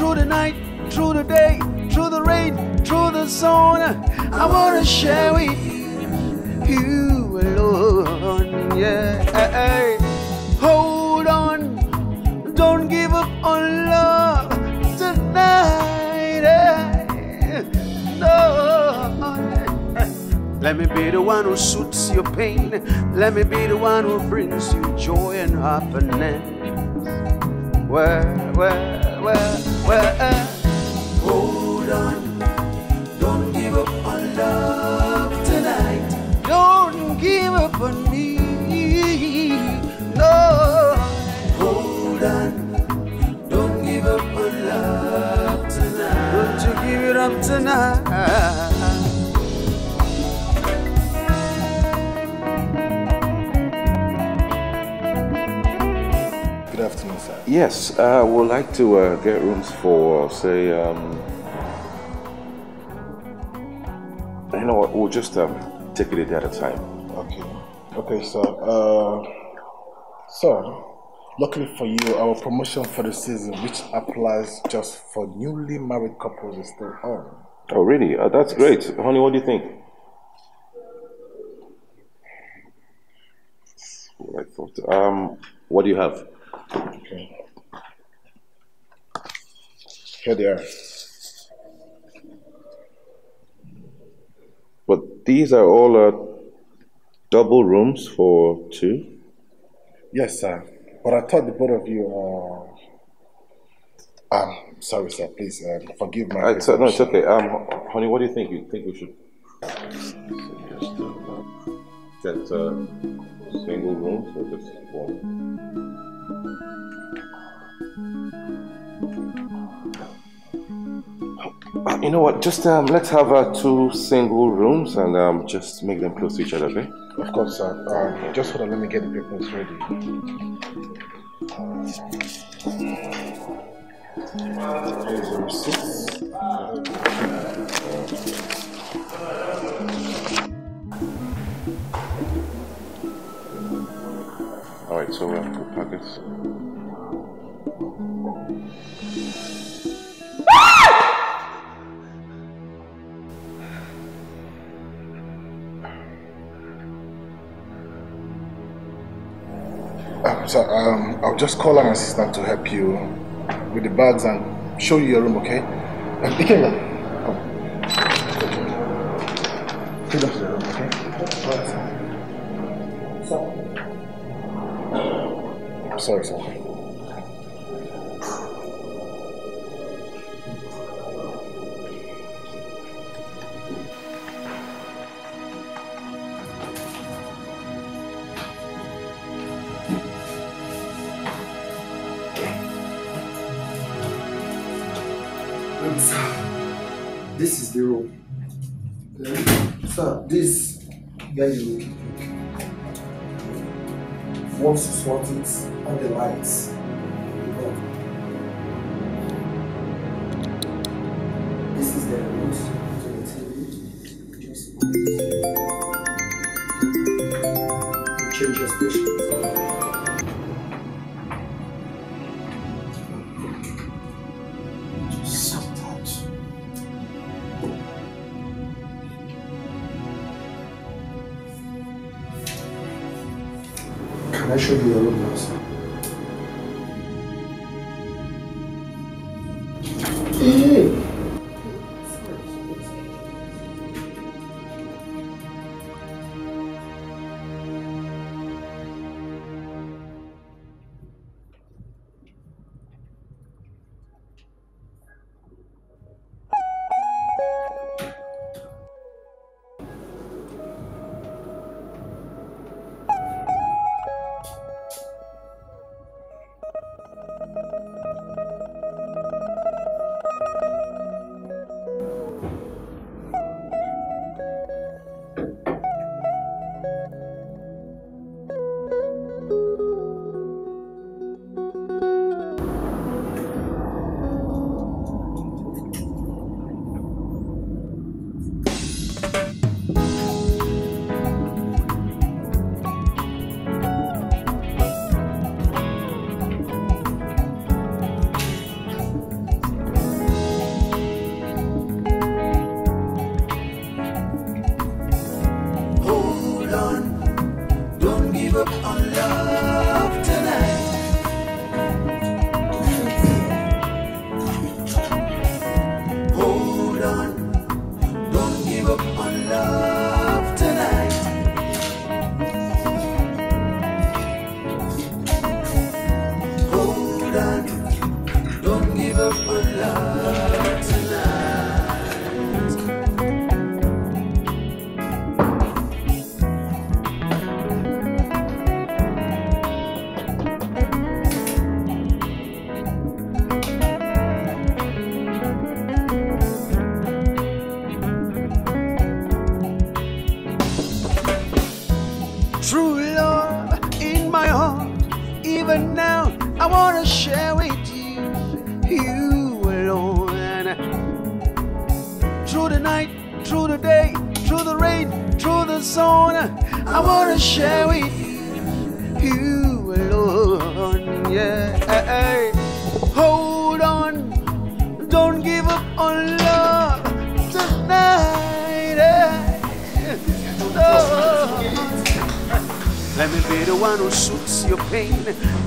through the night, through the day, through the rain, through the sun. I wanna share with you alone, yeah. Hey, hey. Hold on, don't give up on love tonight. Hey, no. Let me be the one who suits your pain. Let me be the one who brings you joy and happiness. Where, hold on, don't give up on love tonight. Don't give up on me, no. Hold on, don't give up on love tonight. Don't you give it up tonight. Good afternoon, sir. Yes, I would like to get rooms for, say, you know what, we'll just take it a day at a time. Okay. Okay, sir. Luckily for you, our promotion for the season, which applies just for newly married couples, is still on. Oh, really? That's great. Honey, what do you think? That's what I thought. What do you have? Okay. Here they are. But these are all double rooms for two? Yes, sir. But I thought the both of you sorry, sir. Please forgive my... no, it's okay. Honey, what do you think? You think we should get single rooms or just one? You know what, just let's have two single rooms and just make them close to each other, okay? Of course, sir. Just hold on, let me get the papers ready. Here's room 6. Alright, so we have two packets. So I'll just call an assistant to help you with the bags and show you your room, okay? Naikenga, come. Take us to the room, okay? All right, sir. Sorry, sir. This is the room. Okay. Sir, this guy you will keep. Once you swat it and the lights. This is the room to the TV. Just you change your station. I should be a little nice. Hey!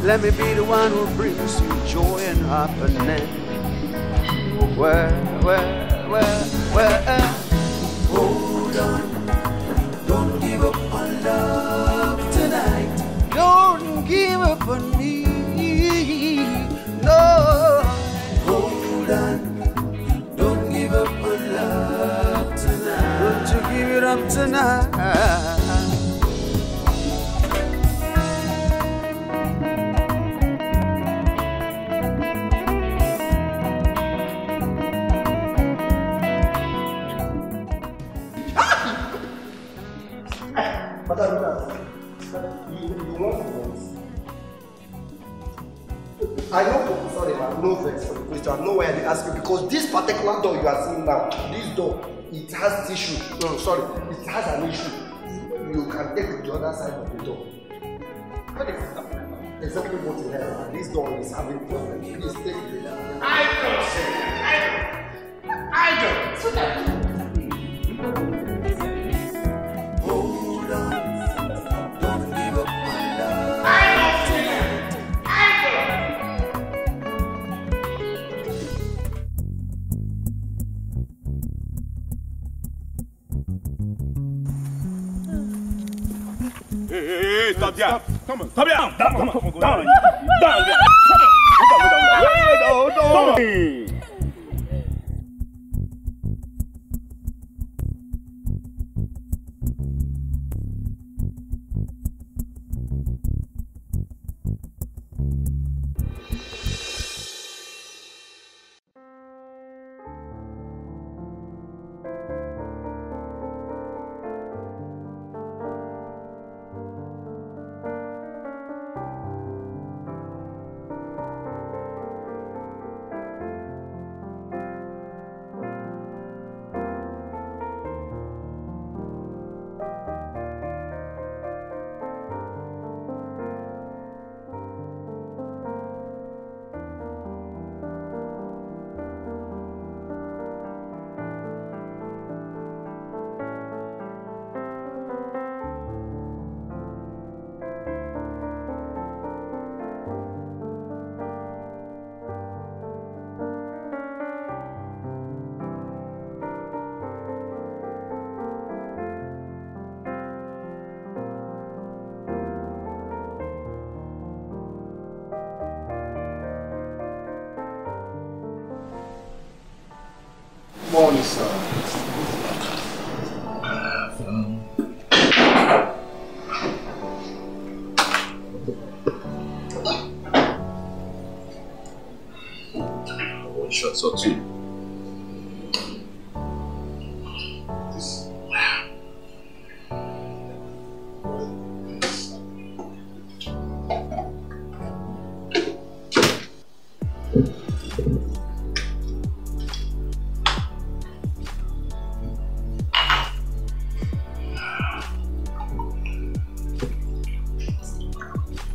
Let me be the one who brings you joy and happiness. Well. Hold on, don't give up on love tonight. Don't give up on me, no. Hold on, don't give up on love tonight. Don't you give it up tonight. I know professor they have no vex for the question, no way they ask you because this particular door you are seeing now, this door, it has tissue. No, sorry, it has an issue. You can take it to the other side of the door. What is it? Exactly what you have. This door is having problems. Please take it. I don't say that. I don't. So that. Hey, stop there! Come on, stop there! Down! Down there! Come on!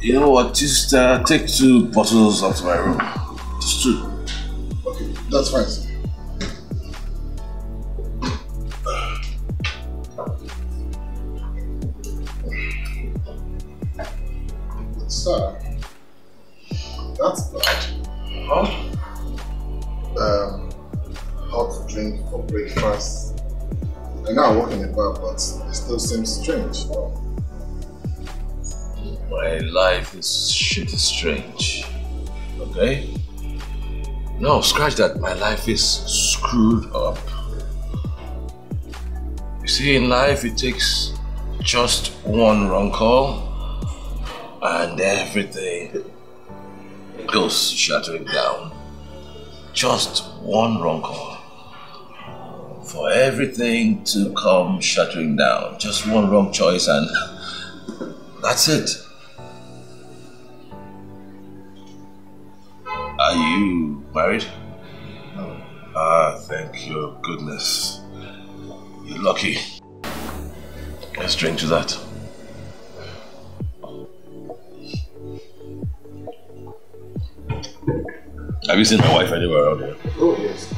You know what, just take 2 bottles out of my room. Just 2. Okay, that's fine. Sir, that's bad. Huh? Hot drink for breakfast. I know I work in the bar, but it still seems strange. My life is shit strange, okay? No, scratch that. My life is screwed up. You see, in life it takes just one wrong call and everything goes shattering down. Just one wrong call for everything to come shattering down. Just one wrong choice and that's it. Are you married? No. Ah, thank your goodness. You're lucky. Let's drink to that. Have you seen my wife anywhere around here? Oh, yes.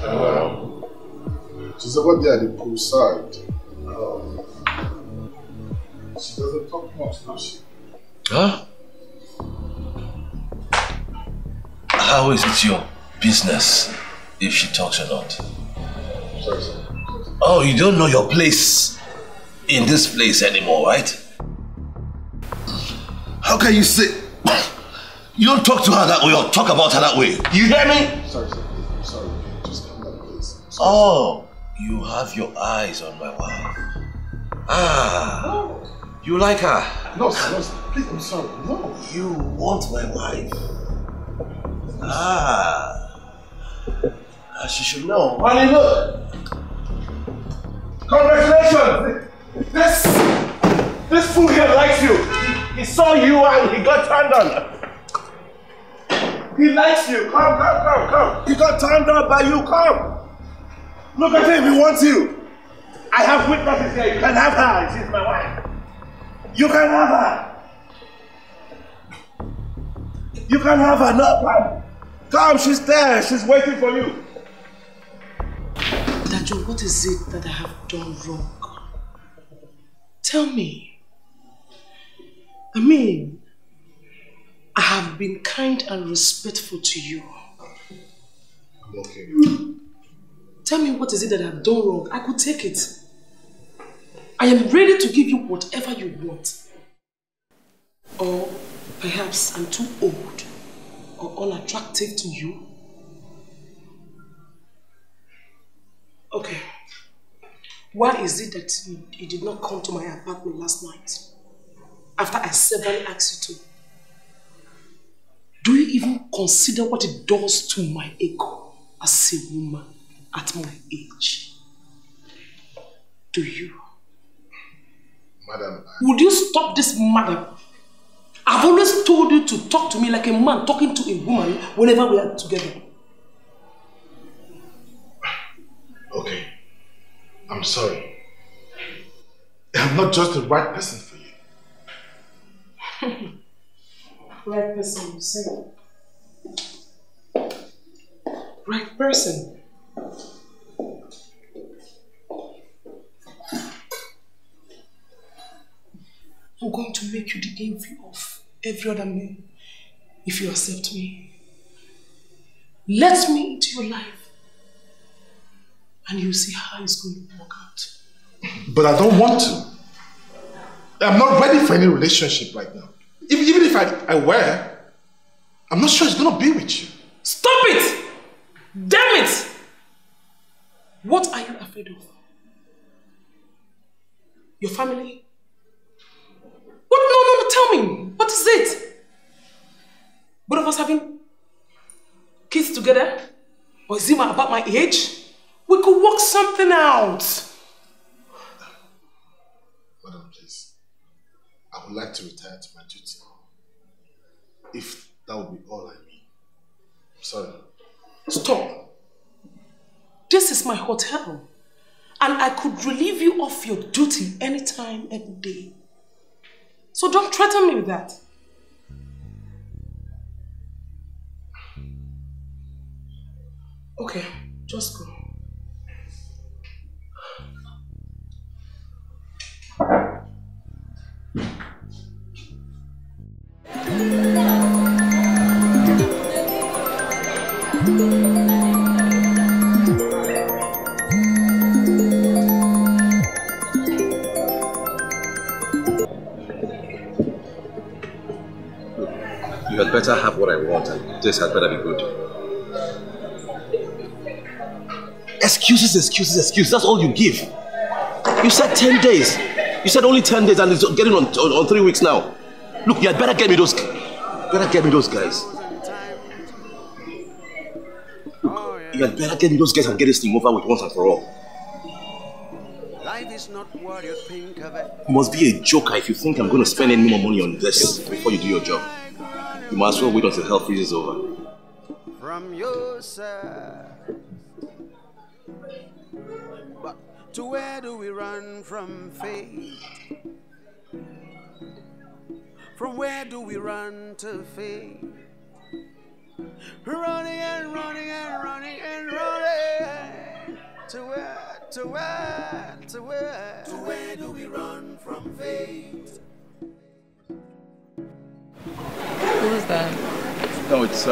She's over there at the poolside. She doesn't talk much, does she? Huh? How is it your business if she talks or not? Sorry, sir. Oh, you don't know your place in this place anymore, right? How can you say... You don't talk to her that way or talk about her that way. You hear me? Sorry, sir. I'm sorry. Just come back, please. Oh, you have your eyes on my wife. Ah, no. You like her? No, sir. No, sir. Please, I'm sorry. No. You want my wife. Ah, as you should know. Bonnie, look! Congratulations! This fool here likes you. He saw you and he got turned on. He likes you. Come. He got turned on by you. Come. Look at him. He wants you. I have witnesses here. You can have her. She's my wife. You can have her. You can have her. No problem. Come, she's there. She's waiting for you. Dajo, what is it that I have done wrong? Tell me. I mean, I have been kind and respectful to you. I'm okay. Tell me, what is it that I have done wrong? I could take it. I am ready to give you whatever you want. Or perhaps I'm too old or unattractive to you. Okay, why is it that you did not come to my apartment last night after I severely asked you to? Do you even consider what it does to my ego as a woman at my age? Do you? Madam, would you stop this, madam? I've always told you to talk to me like a man talking to a woman whenever we are together. Okay, I'm sorry. I'm not just the right person for you. Right person, you say? Right person? I'm going to make you the envy of every other man if you accept me. Let me into your life. And you see how it's going to work out. But I don't want to. I'm not ready for any relationship right now. Even if I were, I'm not sure it's going to be with you. Stop it! Damn it! What are you afraid of? Your family? What? No, tell me. What is it? Both of us having kids together? Or is it about my age? We could work something out. Madam, please. I would like to retire to my duty. If that would be all I mean. I'm sorry. Stop. This is my hotel. And I could relieve you of your duty anytime, every day. So don't threaten me with that. Okay, just go. You had better have what I want, and this had better be good. Excuses, excuses, excuses. That's all you give. You said 10 days. You said only 10 days and it's getting on 3 weeks now. Look, you had better get me those guys. Look, you had better get me those guys and get this thing over with once and for all. Life is not what you think of it. You must be a joker if you think I'm going to spend any more money on this before you do your job. You might as well wait until hell freezes over. From your side. But to where do we run from fate? From where do we run to fate? Running and running and running and running. To where, to where, to where? To where do we run from fate? Who is that? No, it's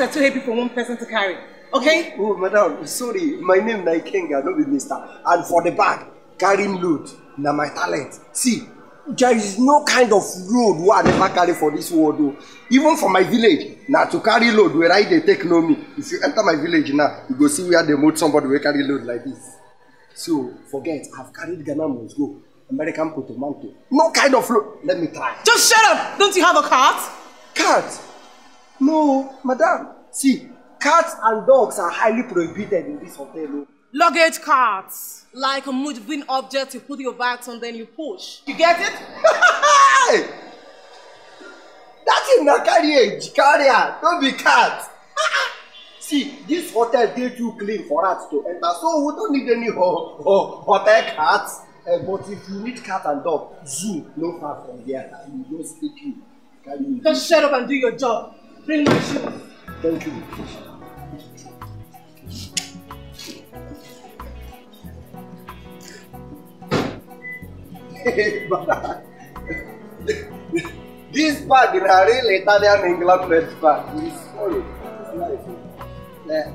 are too heavy for one person to carry, okay? Oh, madam, sorry, my name Naikenga, not with Mr. And for the bag, carrying load, now my talent. See, there is no kind of road where I never carry for this world. Even for my village, now to carry load, where I they take no me. If you enter my village now, you go see where they move somebody will carry load like this. So, forget, I've carried Ghana must go, American Potomanto. No kind of load, let me try. Just shut up! Don't you have a cart? Cart? No, madam. See, cats and dogs are highly prohibited in this hotel. Luggage carts, like a moving object, you put your bags on, then you push. You get it? That's in the carriage, carrier, don't be cat. See, this hotel they too clean for us to enter, so we don't need any hotel cats. But if you need cat and dog, zoo, no far from here. You just take you. Just shut up and do your job. Bring my shoes. Thank you. This bag is a real Italian England best bag. It's solid. It's nice. Yeah.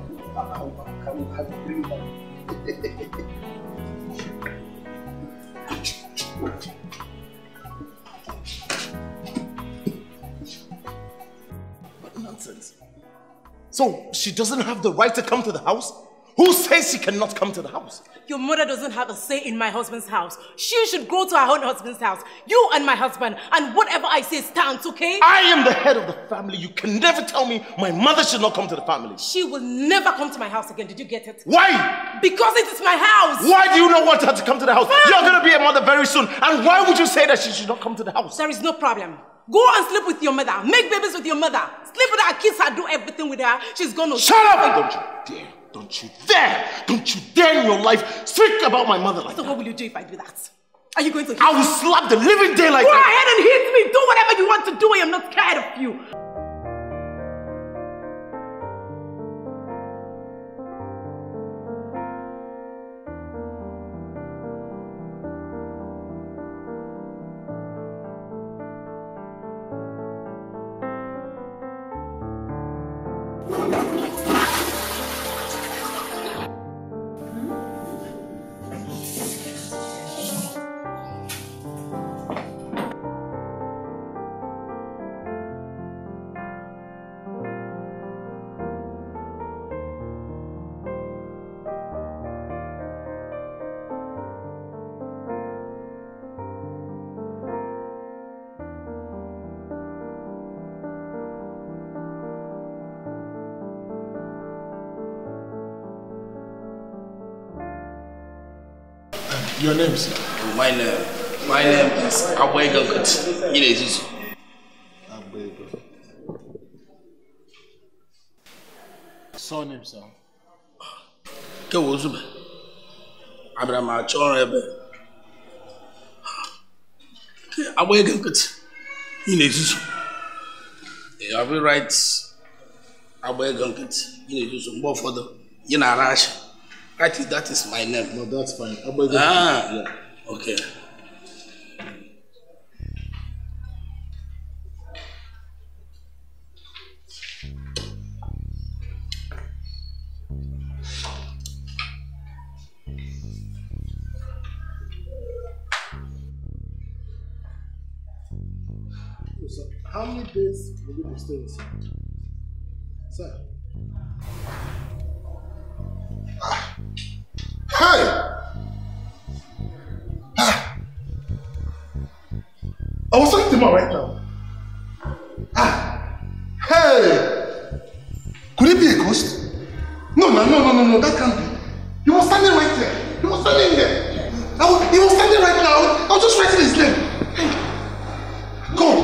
Can you have a drink? So she doesn't have the right to come to the house? Who says she cannot come to the house? Your mother doesn't have a say in my husband's house. She should go to her own husband's house. You and my husband, and whatever I say stands, okay? I am the head of the family. You can never tell me my mother should not come to the family. She will never come to my house again. Did you get it? Why? Because it is my house. Why do you not want her to come to the house? Mom. You're going to be a mother very soon. And why would you say that she should not come to the house? There is no problem. Go and sleep with your mother. Make babies with your mother. Sleep with her, kiss her, do everything with her. She's gonna. Shut up! Don't you dare! Don't you dare! Don't you dare in your life speak about my mother like that. So what will you do if I do that? Are you going to hit me? I will slap the living daylight out. Go ahead and hit me. Do whatever you want to do. I am not scared of you. Your name, sir? Oh, my name is Abuegogut. It is Abuegogut. Surname, sir? Ke wo Zubem. Abraham Achorebe. Ke Abuegogut. It is every right Abuegogut. It is more for the Yenarash. I think that is my name. No, that's fine. Yeah. Okay. So, how many days will you be staying, sir? Sir? Hey! Ah. I was talking to him right now. Ah! Hey! Could it be a ghost? No, that can't be. He was standing right there. He was standing right now. I was just writing his name. Hey! Go!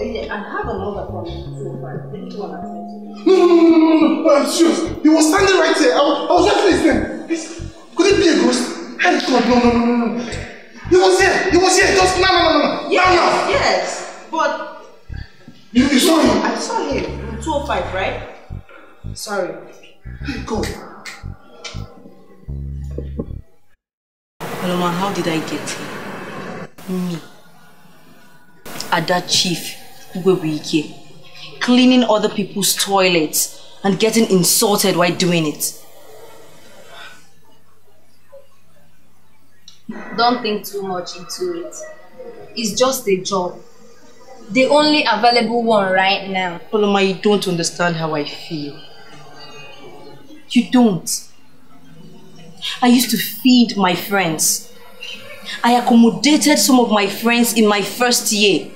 Yeah, I have another problem too, but I think you want to accept it. No, I'm serious. He was standing right there. I was writing his name. Could it be a ghost? Hey, God, no. He was here. Just no. Yes, now. Yes, but... You saw him? I saw him in 205, right? Sorry. Hey, God. Paloma, how did I get here? Me. At that chief, Uwebuike. Cleaning other people's toilets and getting insulted while doing it. Don't think too much into it. It's just a job. The only available one right now. Paloma, you don't understand how I feel. You don't. I used to feed my friends. I accommodated some of my friends in my first year.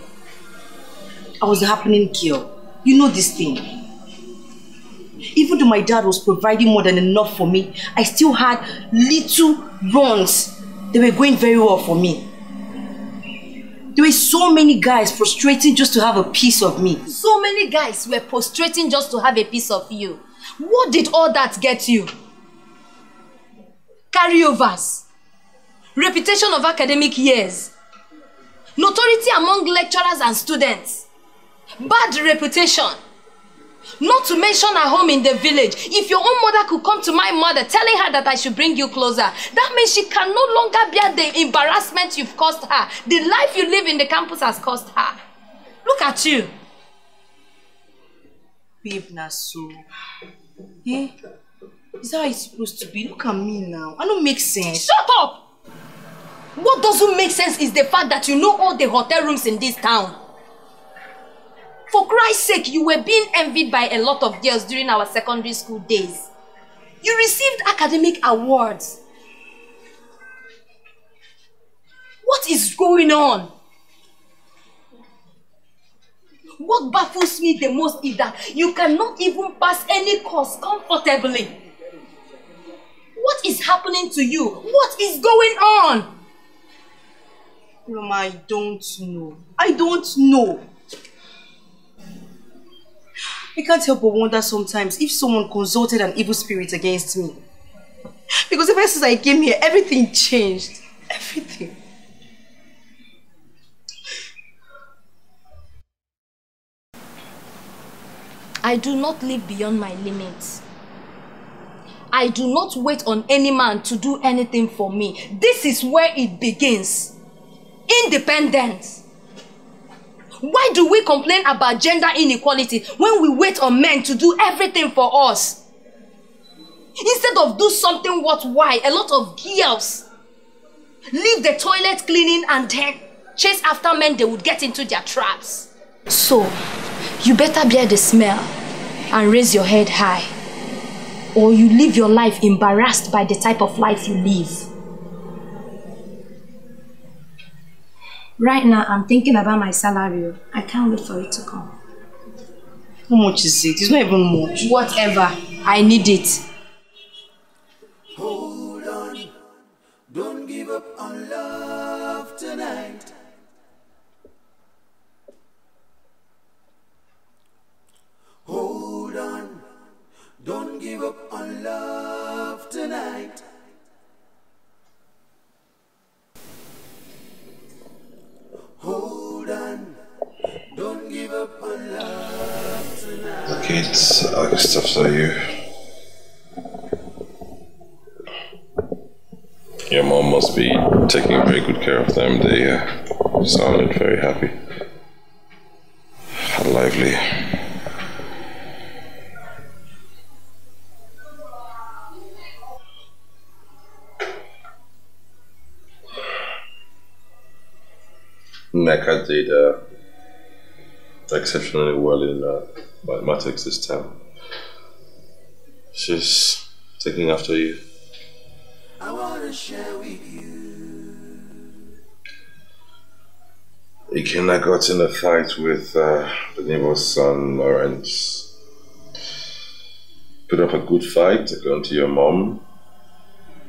I was a happening girl. You know this thing. Even though my dad was providing more than enough for me, I still had little runs. They were going very well for me. There were so many guys prostrating just to have a piece of me. So many guys were prostrating just to have a piece of you. What did all that get you? Carryovers. Reputation of academic years. Notoriety among lecturers and students. Bad reputation. Not to mention a home in the village. If your own mother could come to my mother telling her that I should bring you closer, that means she can no longer bear the embarrassment you've caused her. The life you live in the campus has caused her. Look at you. Babe, Nasu. Eh? Is that how it's supposed to be? Look at me now. I don't make sense. Shut up! What doesn't make sense is the fact that you know all the hotel rooms in this town. For Christ's sake, you were being envied by a lot of girls during our secondary school days. You received academic awards. What is going on? What baffles me the most is that you cannot even pass any course comfortably. What is happening to you? What is going on? Paloma, I don't know. I can't help but wonder sometimes if someone consulted an evil spirit against me. Because ever since I came here, everything changed. Everything. I do not live beyond my limits. I do not wait on any man to do anything for me. This is where it begins. Independence. Why do we complain about gender inequality when we wait on men to do everything for us? Instead of do something worthwhile, a lot of girls leave the toilet cleaning and then chase after men they would get into their traps. So, you better bear the smell and raise your head high, or you live your life embarrassed by the type of life you live. Right now, I'm thinking about my salary. I can't wait for it to come. How much is it? It's not even much. Whatever. I need it. Hold on. Don't kids, other stuff, so your mom must be taking very good care of them. They sounded very happy, lively. Mecca did exceptionally well in mathematics this time. She's taking after you. I want to share with you. Ikenna got in a fight with the neighbor's son, Lawrence. Put up a good fight, according to your mom,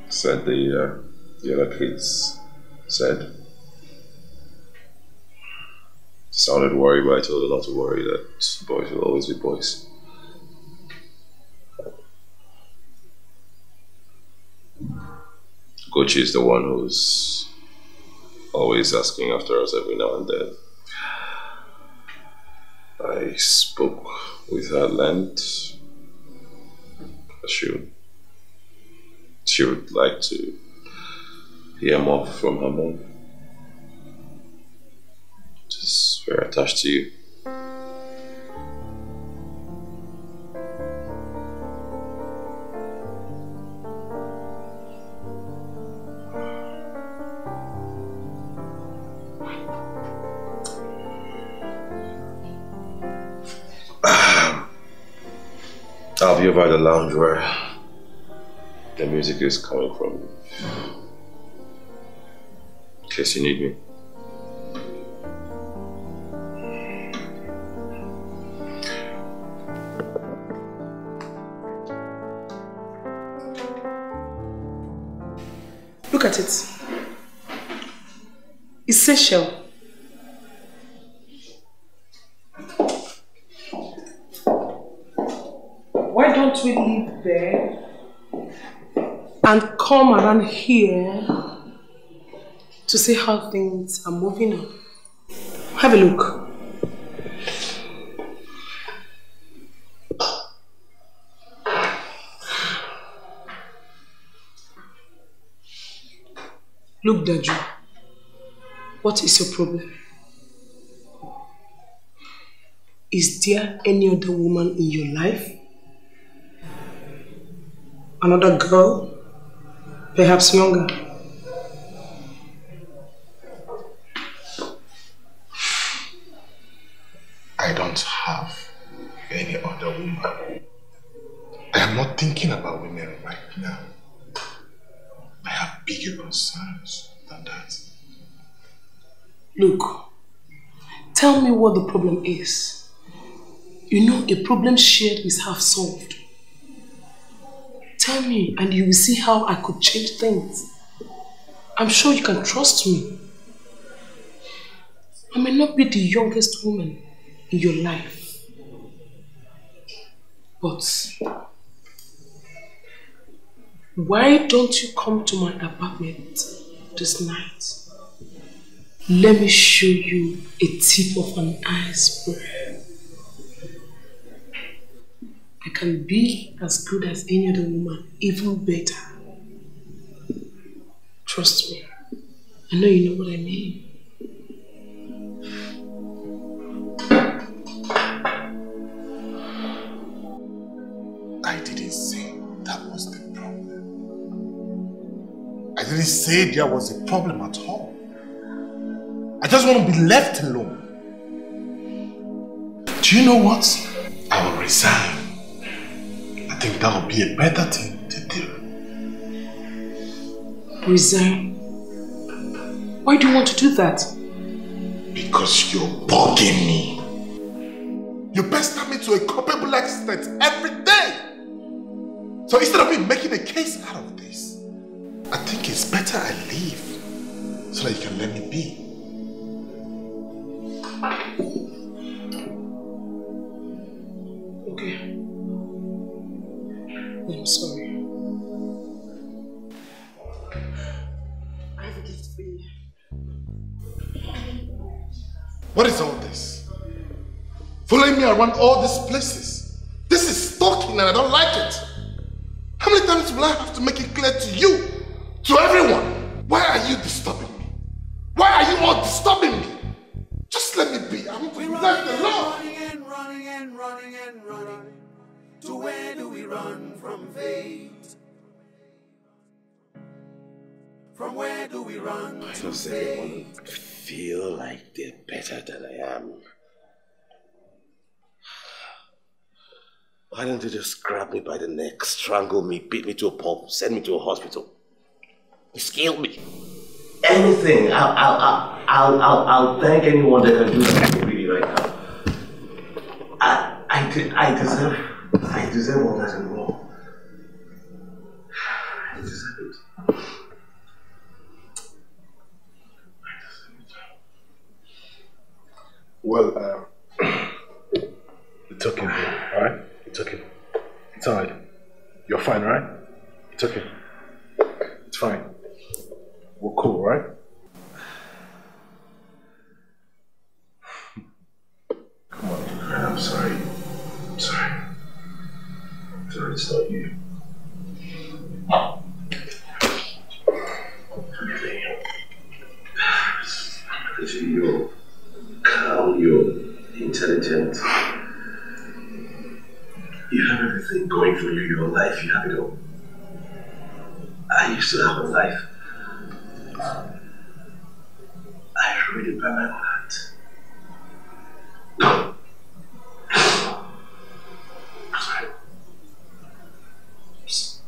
said the other kids said. Sounded worried, but I told her not to worry, that boys will always be boys. Gucci is the one who's always asking after us every now and then. I spoke with her at length. She would like to hear more from her mom. Just very attached to you. Have you ever had a lounge where the music is coming from you? In case you need me. Look at it. It's Seychelles. Why don't we leave there and come around here to see how things are moving on? Have a look. Look, Dajo, what is your problem? Is there any other woman in your life? Another girl? Perhaps younger? I don't have any other woman. I am not thinking about women right now. I have bigger concerns than that. Look, tell me what the problem is. You know, a problem shared is half solved. Tell me and you will see how I could change things. I'm sure you can trust me. I may not be the youngest woman in your life, but why don't you come to my apartment this night? Let me show you a tip of an iceberg. I can be as good as any other woman, even better. Trust me. I know you know what I mean. I didn't say that was the problem. I didn't say there was a problem at all. I just want to be left alone. Do you know what? I will resign. I think that would be a better thing to do. Resign? Why do you want to do that? Because you're bugging me. You pester me to a culpable extent every day. So instead of me making a case out of this, I think it's better I leave so that you can let me be. Okay. I'm sorry. I have a gift for you. What is all this? Following me around all these places. This is stalking and I don't like it. How many times will I have to make it clear to you, to everyone? Why are you disturbing me? Why are you all disturbing me? Just let me be. I'm left alone. Running. To where do we run from fate? From where do we run from fate? I feel like they're better than I am. Why don't they just grab me by the neck, strangle me, beat me to a pulp, send me to a hospital, scale me? Anything. I'll thank anyone that can do something really right now. I deserve all that and more. I deserve it. I deserve it. Well, it's okay, bro. All right? It's okay. It's all right. You're fine, right? It's okay. It's fine. We're cool, right? Come on. I'm sorry. I'm sorry. I'm sorry it's not you. You're calm, you're intelligent. You have everything going for you, your life, you have it all. I used to have a life. I ruined it by my own hand. No.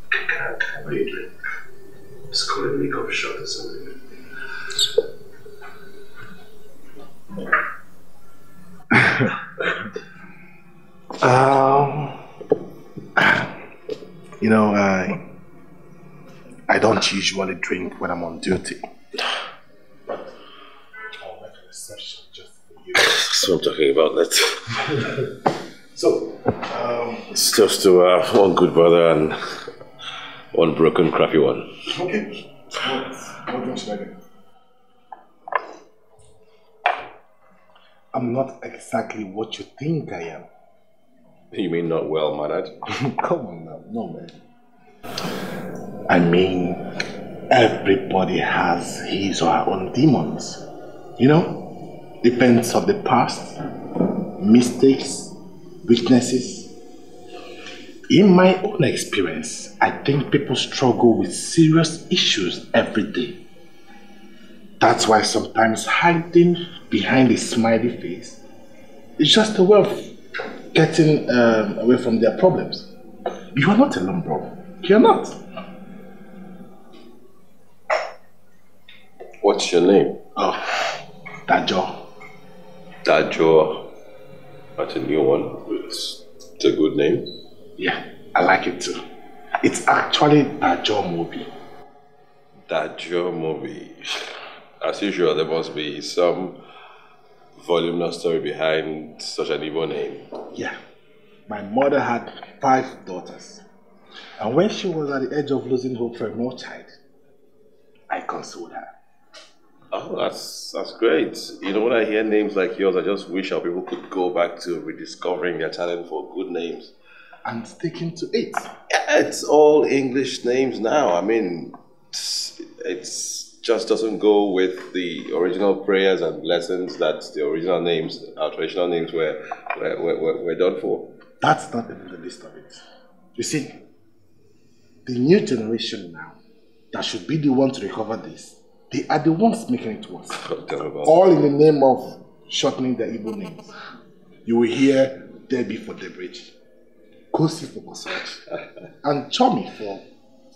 Can I buy you a drink? Just call it a makeup shot or something. You know, I don't usually drink when I'm on duty. But I'll make an exception just for you. That's what I'm talking about. That. So, it's just to one good brother and one broken, crappy one. Okay. What drink should I get? I'm not exactly what you think I am. You mean not well-mannered? Come on now, no man. I mean, everybody has his or her own demons. You know, events of the past, mistakes, weaknesses. In my own experience, I think people struggle with serious issues every day. That's why sometimes hiding behind a smiley face is just a way of getting away from their problems. You are not alone, bro. You are not. What's your name? Oh, Dajo. Dajo. That's a new one. It's a good name. Yeah, I like it too. It's actually Dajo Mobi. Dajo Mobi. As usual, there must be some voluminous story behind such an evil name. Yeah. My mother had 5 daughters. And when she was at the edge of losing hope for a more child, I consoled her. Oh, that's great. You know, when I hear names like yours, I just wish our people could go back to rediscovering their talent for good names. And sticking to it. It's all English names now. I mean, it just doesn't go with the original prayers and blessings that the original names, our traditional names were done for. That's not in the list of it. You see, the new generation now, that should be the one to recover this, they are the ones making it worse. All in the name of shortening their Igbo names. You will hear Debbie for Debridge, Kosi for Kosach, and Chomi for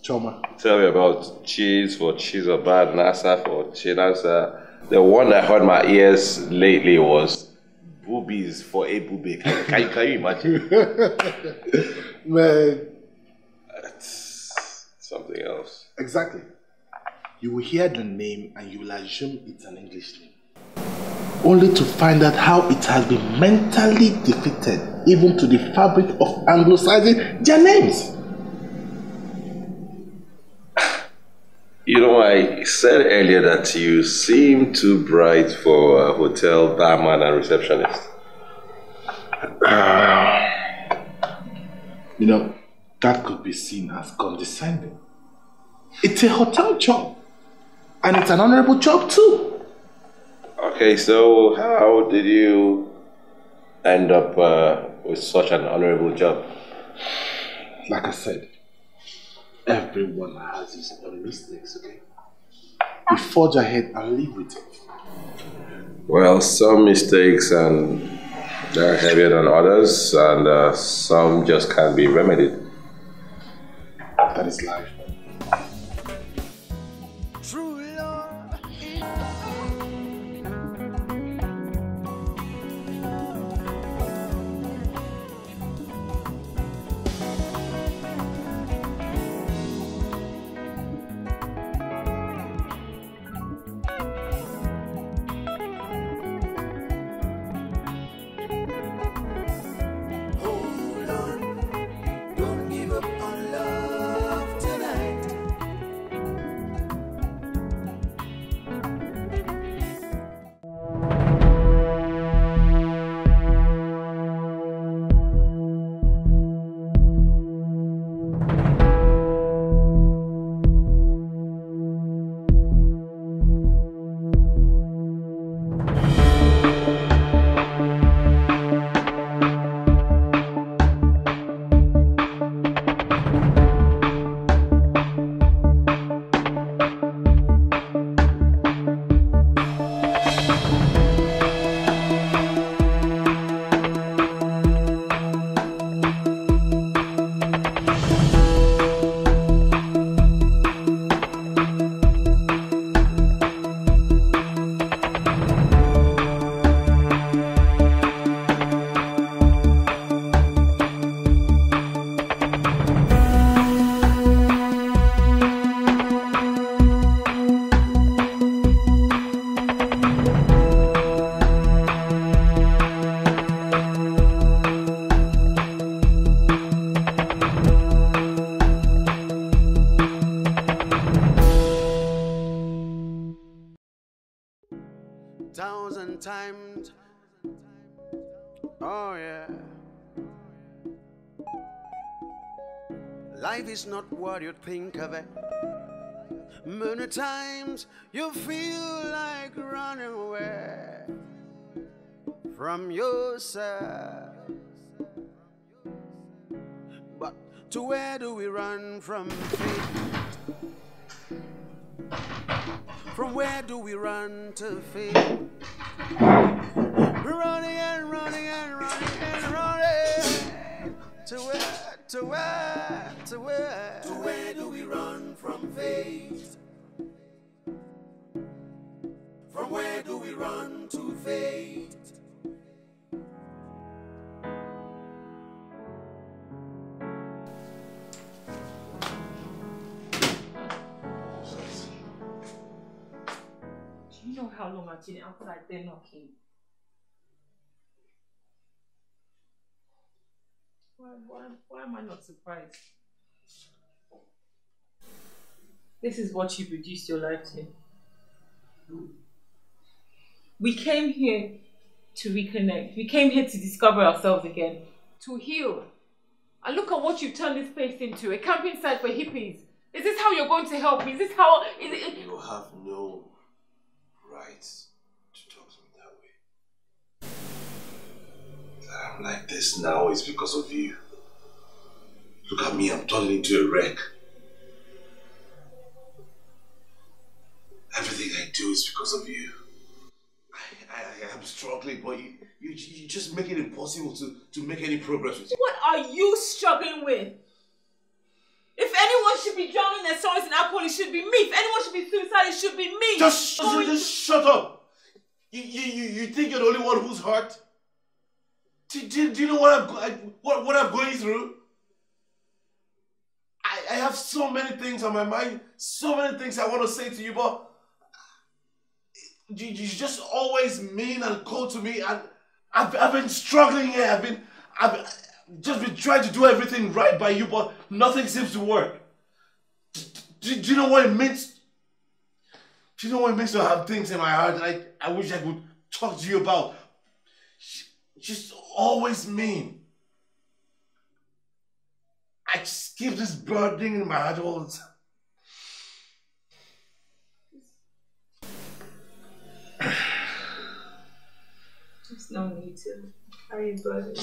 Choma. Tell me about Cheese for Chizobad, Nasa for Chinasa. The one that hurt my ears lately was Boobies for a Boobie. Can you imagine? Man. That's something else. Exactly. You will hear the name and you will assume it's an English name, only to find out how it has been mentally defeated even to the fabric of anglicizing their names. You know, I said earlier that you seem too bright for a hotel barman and receptionist. You know, that could be seen as condescending. It's a hotel job. And it's an honorable job too. Okay, so how did you end up with such an honorable job? Like I said, everyone has his own mistakes, okay? We forge ahead and live with it. Well, some mistakes and they're heavier than others, and some just can't be remedied. That is life. Life is not what you think of it. Many times you feel like running away from yourself. But to where do we run from fate? From where do we run to fate? Running and running and running and running to where? To where, to where? To where do we run from fate? From where do we run to fate? Do you know how long I've been outside there knocking? Why am I not surprised? This is what you've reduced your life to. We came here to reconnect. We came here to discover ourselves again, to heal. And look at what you've turned this place into, a camping site for hippies. Is this how you're going to help me? Is this how... Is it... You have no rights to talk to me that way. I'm like this now is because of you. Look at me, I'm turning into a wreck. Everything I do is because of you. I am struggling, but you just make it impossible to make any progress with you. What are you struggling with? If anyone should be drowning their sorrows in alcohol, it should be me. If anyone should be suicidal, it should be me. Just shut up. You think you're the only one who's hurt? Do you know what I'm going through? I have so many things on my mind, so many things I want to say to you, but you just always mean and cold to me, and I've been struggling here. I've just been trying to do everything right by you, but nothing seems to work. Do you know what it means? Do you know what it means to have things in my heart that I wish I could talk to you about? Just always mean. I just keep this burning in my heart all the time. There's no need to carry a burden.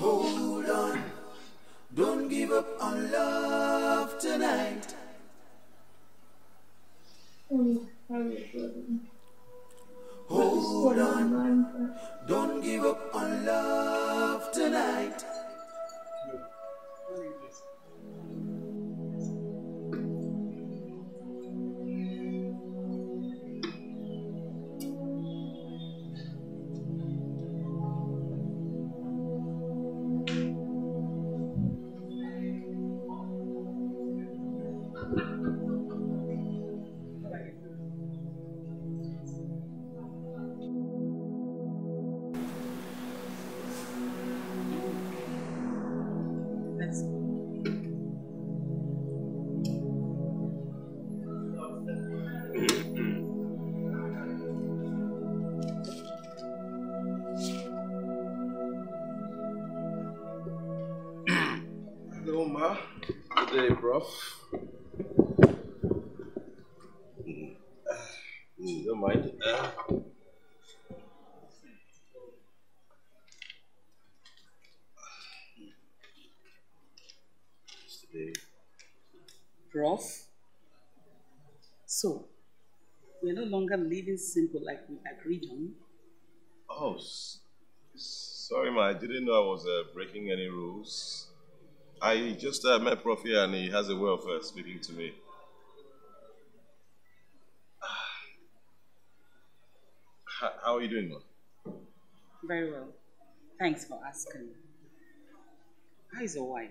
Hold on, don't give up on love tonight. Hold on, don't give up on love tonight. Don't mind. Prof, so we're no longer living simple like we agreed on. Oh, sorry, ma. I didn't know I was breaking any rules. I just met Prof here and he has a way of speaking to me. How are you doing, Ma? Very well. Thanks for asking. How is your wife?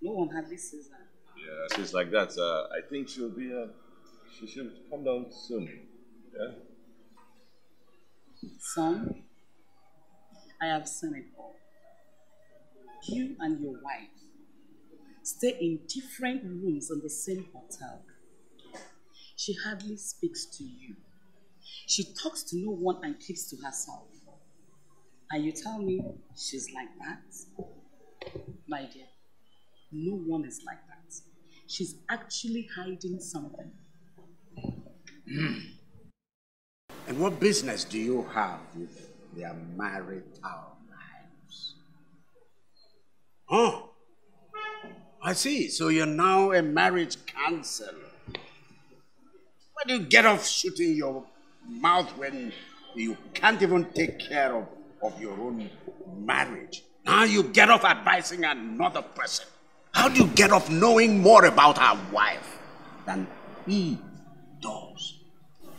No one hardly sees her. Yeah, she's like that. I think she'll be, she should come down soon. Yeah? Son, I have seen it all. You and your wife stay in different rooms in the same hotel. She hardly speaks to you. She talks to no one and keeps to herself. And you tell me she's like that? My dear, no one is like that. She's actually hiding something. And what business do you have with their marital lives? Oh, I see. So you're now a marriage counselor. Why do you get off shooting your mouth when you can't even take care of your own marriage? Now you get off advising another person. How do you get off knowing more about her wife than he does?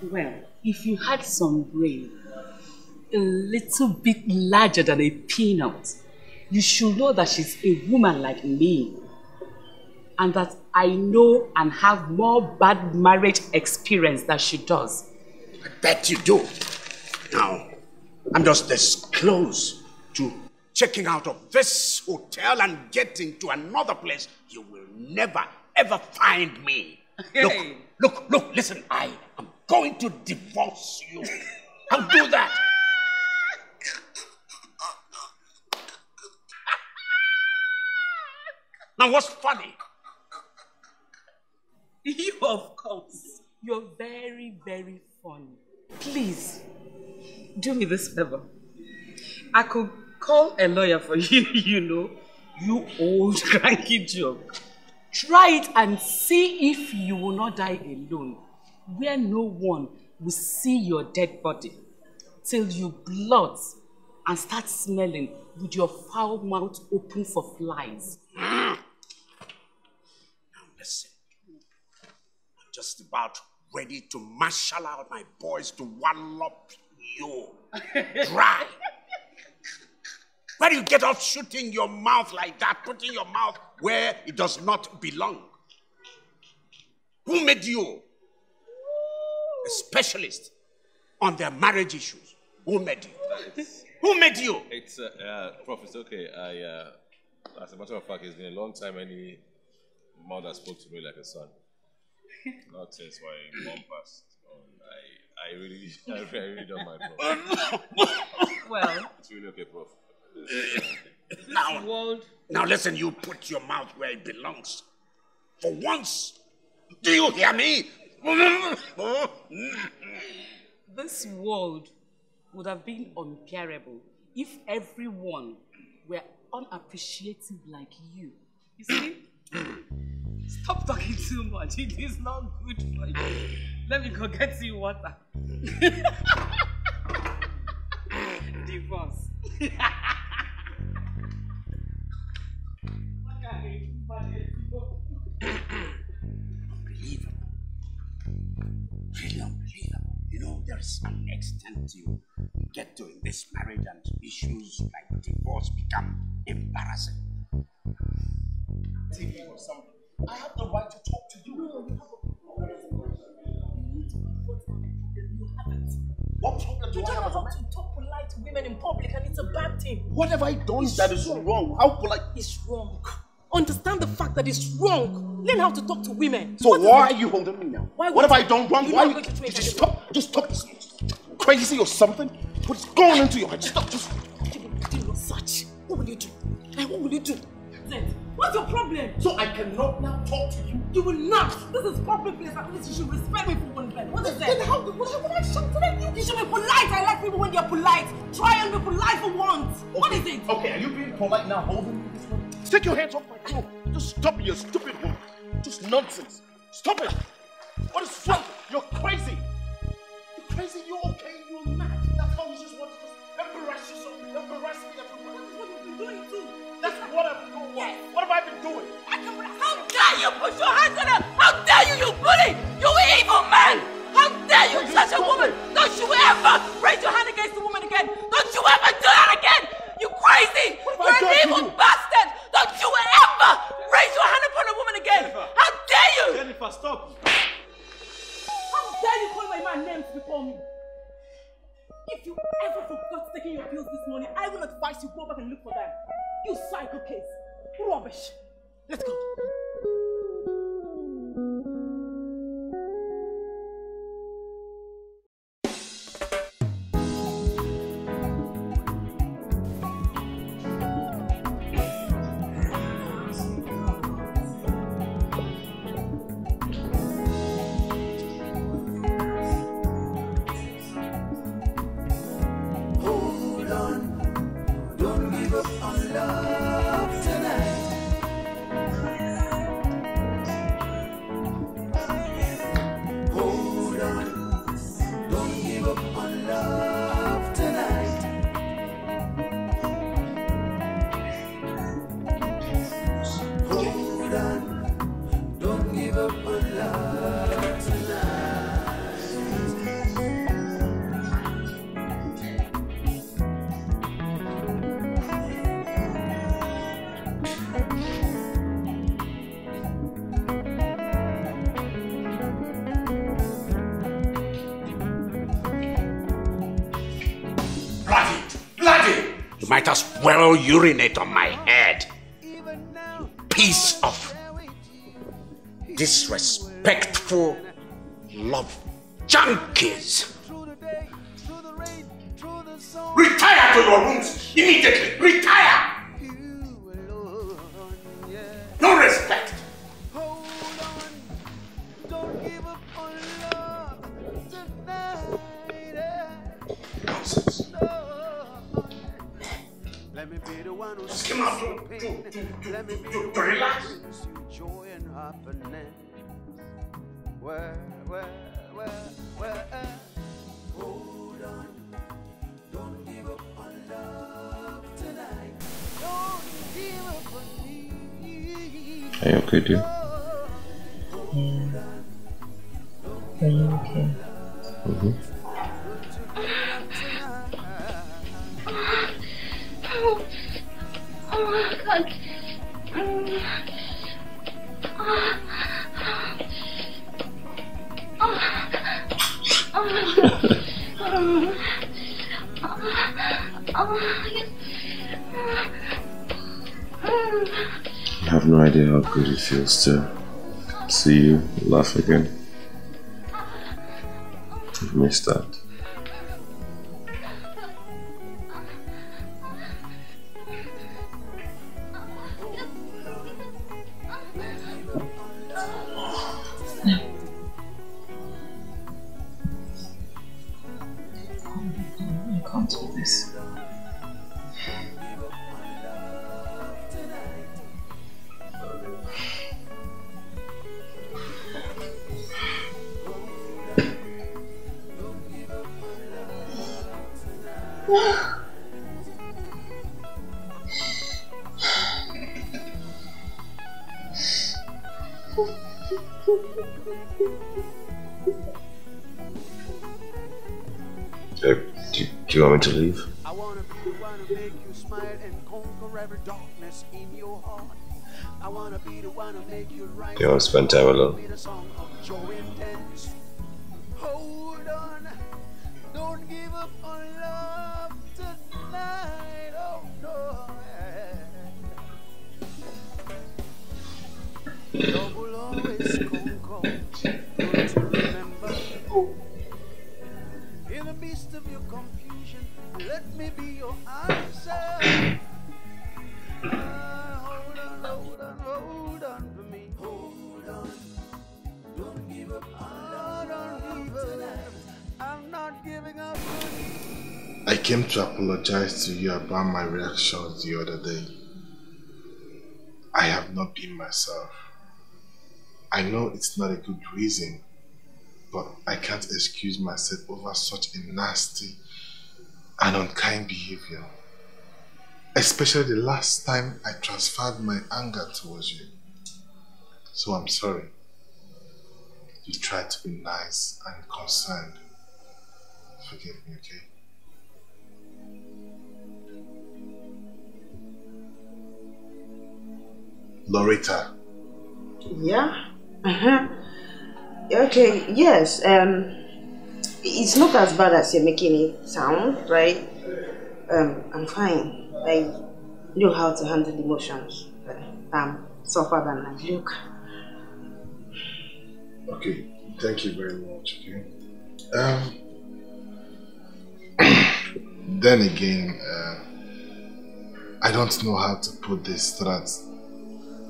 Well, if you had some brain, a little bit larger than a peanut, you should know that she's a woman like me, and that I know and have more bad marriage experience than she does. I bet you do. Now, I'm just this close to checking out of this hotel and getting to another place. You will never, ever find me. Hey. Look, listen, I am going to divorce you. I'll do that. Now, what's funny? You, of course. You're very, very funny. Please, do me this favor. I could call a lawyer for you, you know, you old cranky joke. Try it and see if you will not die alone, where no one will see your dead body, till you blot and start smelling with your foul mouth open for flies. Now listen, I'm just about ready to marshal out my boys to wallop you dry. Why do you get off shooting your mouth like that, putting your mouth where it does not belong? Who made you a specialist on their marriage issues? Who made you? Who made you? It's, Prof, it's okay. I, as a matter of fact, it's been a long time any mother spoke to me like a son. Not since my mom passed on. I really don't mind, Prof. Well, it's really okay, Prof. Now listen, you put your mouth where it belongs. For once. Do you hear me? This world would have been unbearable if everyone were unappreciative like you. You see? Stop talking too much. It is not good for you. Let me go get you water. Divorce. Unbelievable. Really unbelievable. You know, there is an extent you get to in this marriage, and issues like divorce become embarrassing. Thinking of something. I have the right to talk to you. You haven't. What problem do I have? You don't know how to talk polite to women in public, and it's a bad thing. What have I done that is wrong? How polite? It's wrong. Understand the fact that it's wrong. Learn how to talk to women. So why are you holding me now? What have I done wrong? Why you stop? Just stop this crazy or something. What's going into your head? Stop. Just do not search. What will you do? Like, what will you do? What's your problem? So I cannot now talk to you. You will not. This is public place. At least you should respect me for one thing. What is that? Then how would I shut you? You should be polite. I like people when they are polite. Try and be polite for once. Okay. What is it? Okay, are you being polite now? Holding me this one. Take your hands off my throat. Just stop your stupid woman. Just nonsense. Stop it. What is wrong? You're crazy. You're crazy. You're okay. You're mad. That's how you just want to embarrass yourself. Embarrass me. That is what you've been doing too. That's what I've been doing. Yes. What have I been doing? How dare you put your hands on her? How dare you, you bully? You evil man! How dare you touch a woman? It. Don't you ever raise your hand against a woman again. Don't you ever do that again. You crazy. You're an evil bastard. Don't you ever raise your hand upon a woman again. Jennifer. How dare you? Jennifer, stop. How dare you call my man names before me? If you ever forgot taking your pills this morning, I will advise you go back and look for them. You psycho case. Rubbish. Let's go. Might as well urinate on my head. You piece of disrespectful love junkies. Retire to your rooms immediately. Retire. No respect. Nonsense. Just come out to relax. Joy and happiness. Where, hold on. Don't give up on love tonight. Don't give up on me. Are you okay, dude? Yeah. Are you okay? Mm-hmm. I have no idea how good it feels to see you laugh again. I've missed that. problem comes with this. Do you want me to leave? I want to make you smile and conquer every darkness in your heart. I want to be the one to make you right. You want to spend time alone? Hold on. Don't give up on love tonight. Oh no. Love will always conquer. Don't you remember? In the midst of your confusion, let me be your answer. Hold on, hold on for me. Hold on. Don't give up on love. I'm not giving up on you. I came to apologize to you about my reactions the other day. I have not been myself. I know it's not a good reason, but I can't excuse myself over such a nasty and unkind behavior. Especially the last time I transferred my anger towards you. So I'm sorry. You tried to be nice and concerned. Forgive me, okay? Loretta. Yeah? Uh-huh. Okay, yes, it's not as bad as you're making it sound, right? I'm fine. I know how to handle emotions. I'm suffer than I look. Okay, thank you very much, okay? Then again, I don't know how to put this so that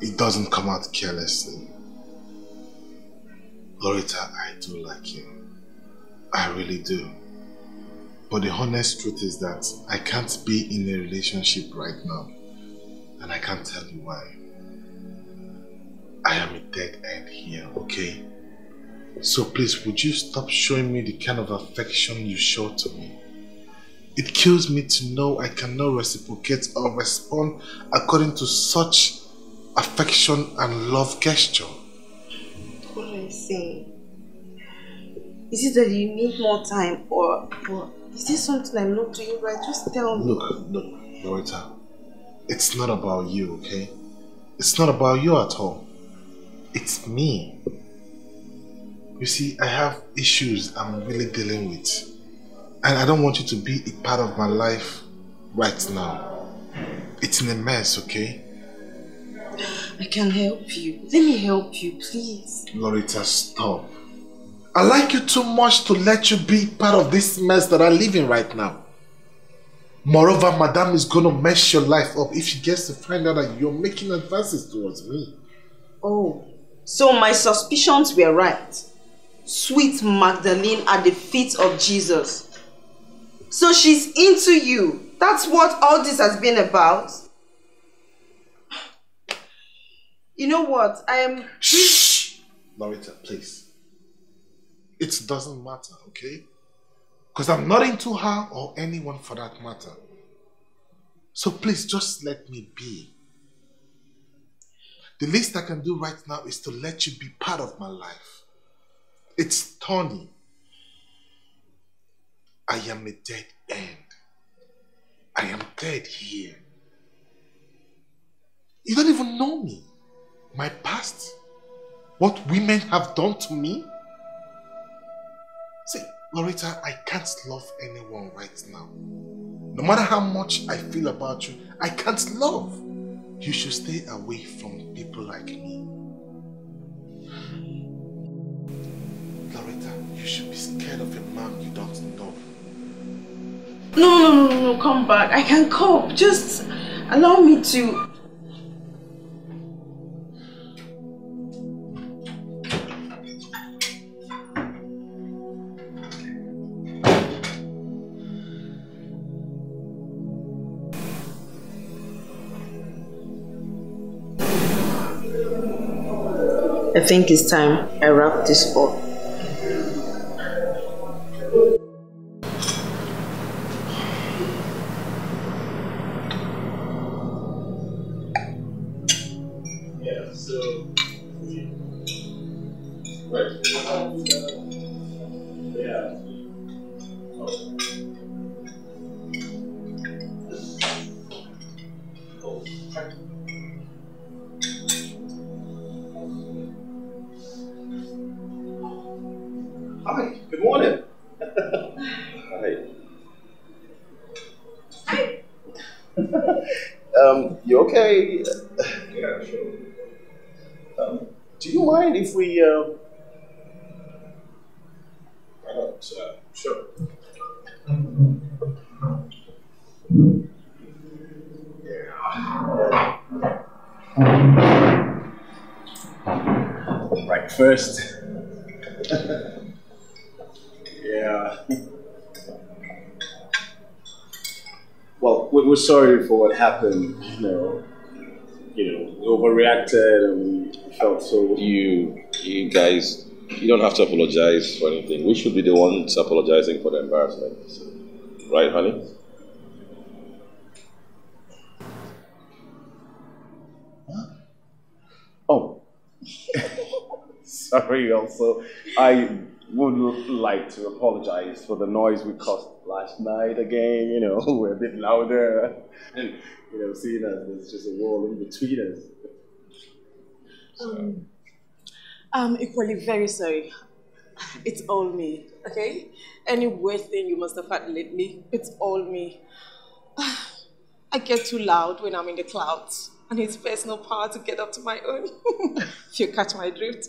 it doesn't come out carelessly. Loretta, I do like you. I really do. But the honest truth is that I can't be in a relationship right now. And I can't tell you why. I am a dead end here, okay? So please, would you stop showing me the kind of affection you show to me? It kills me to know I cannot reciprocate or respond according to such affection and love gesture. What am I saying? Is it that you need more time, or is this something I'm not doing right? Just tell me. Look, Loretta, it's not about you, okay? It's not about you at all. It's me. You see, I have issues I'm really dealing with. And I don't want you to be a part of my life right now. It's in a mess, okay? I can help you. Let me help you, please. Loretta, stop. I like you too much to let you be part of this mess that I live in right now. Moreover, Madame is going to mess your life up if she gets to find out that you're making advances towards me. Oh, so my suspicions were right. Sweet Magdalene at the feet of Jesus. So she's into you. That's what all this has been about. You know what? I am... Shh! Loretta, please. It doesn't matter, okay? Because I'm not into her or anyone for that matter. So please, just let me be. The least I can do right now is to let you be part of my life. It's Tony. I am a dead end. I am dead here. You don't even know me. My past? What women have done to me? See, Loretta, I can't love anyone right now. No matter how much I feel about you, I can't love. You should stay away from people like me. Loretta, you should be scared of a man you don't know. No, come back. I can cope. Just allow me to... I think it's time I wrap this up. We're sorry for what happened, you know, overreacted and we felt so... You guys, you don't have to apologize for anything. We should be the ones apologizing for the embarrassment. Right, honey? Huh? Oh. Sorry also. I would like to apologize for the noise we caused last night again. You know, we're a bit louder and, you know, seeing as there's just a wall in between us. So. I'm equally very sorry. It's all me, okay? Any weird thing you must have had lately, it's all me. I get too loud when I'm in the clouds and it's personal power to get up to my own. If you catch my drift.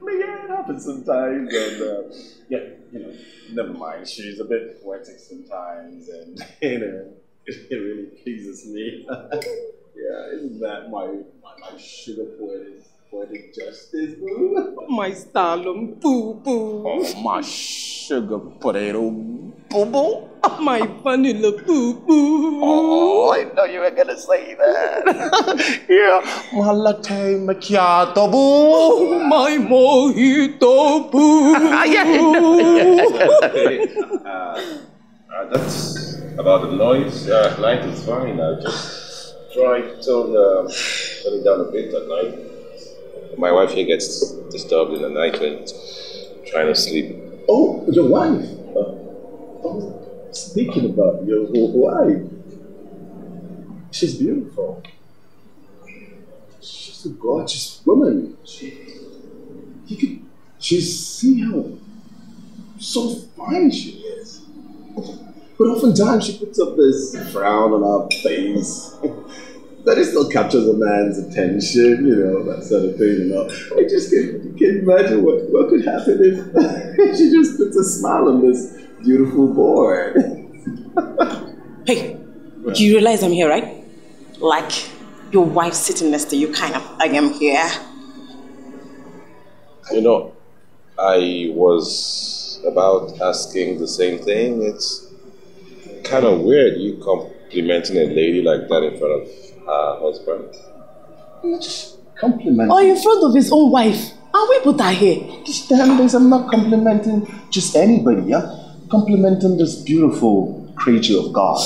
But yeah, it happens sometimes, and yeah, you know, never mind. She's a bit poetic sometimes, and you know, it really pleases me. Yeah, isn't that my sugar poetic justice boo? My stallum boo boo. Oh, my sugar potato boo boo. My vanilla boo boo. Oh, I know you were gonna say that. Yeah, my latte macchiato boo. My mojito boo. That's about the noise. Light is fine. I just try to turn it down a bit at night. My wife here gets disturbed in the night when trying to sleep. Oh, your wife. Oh. Speaking about your wife, she's beautiful. She's a gorgeous woman. You can just see how so fine she is. But oftentimes she puts up this frown on her face that it still captures a man's attention, you know, that sort of thing. You know, I just can't imagine what could happen if she just puts a smile on this beautiful boy. Hey, yeah. Do you realize I'm here, right? Like, your wife sitting next to you, kind of, I am here. You know, I was about asking the same thing. It's kind of weird, you complimenting a lady like that in front of her husband. Not just complimenting. Or in front of his own wife. And we put her here. Understand this, I'm not complimenting just anybody, yeah? Complimenting this beautiful creature of God,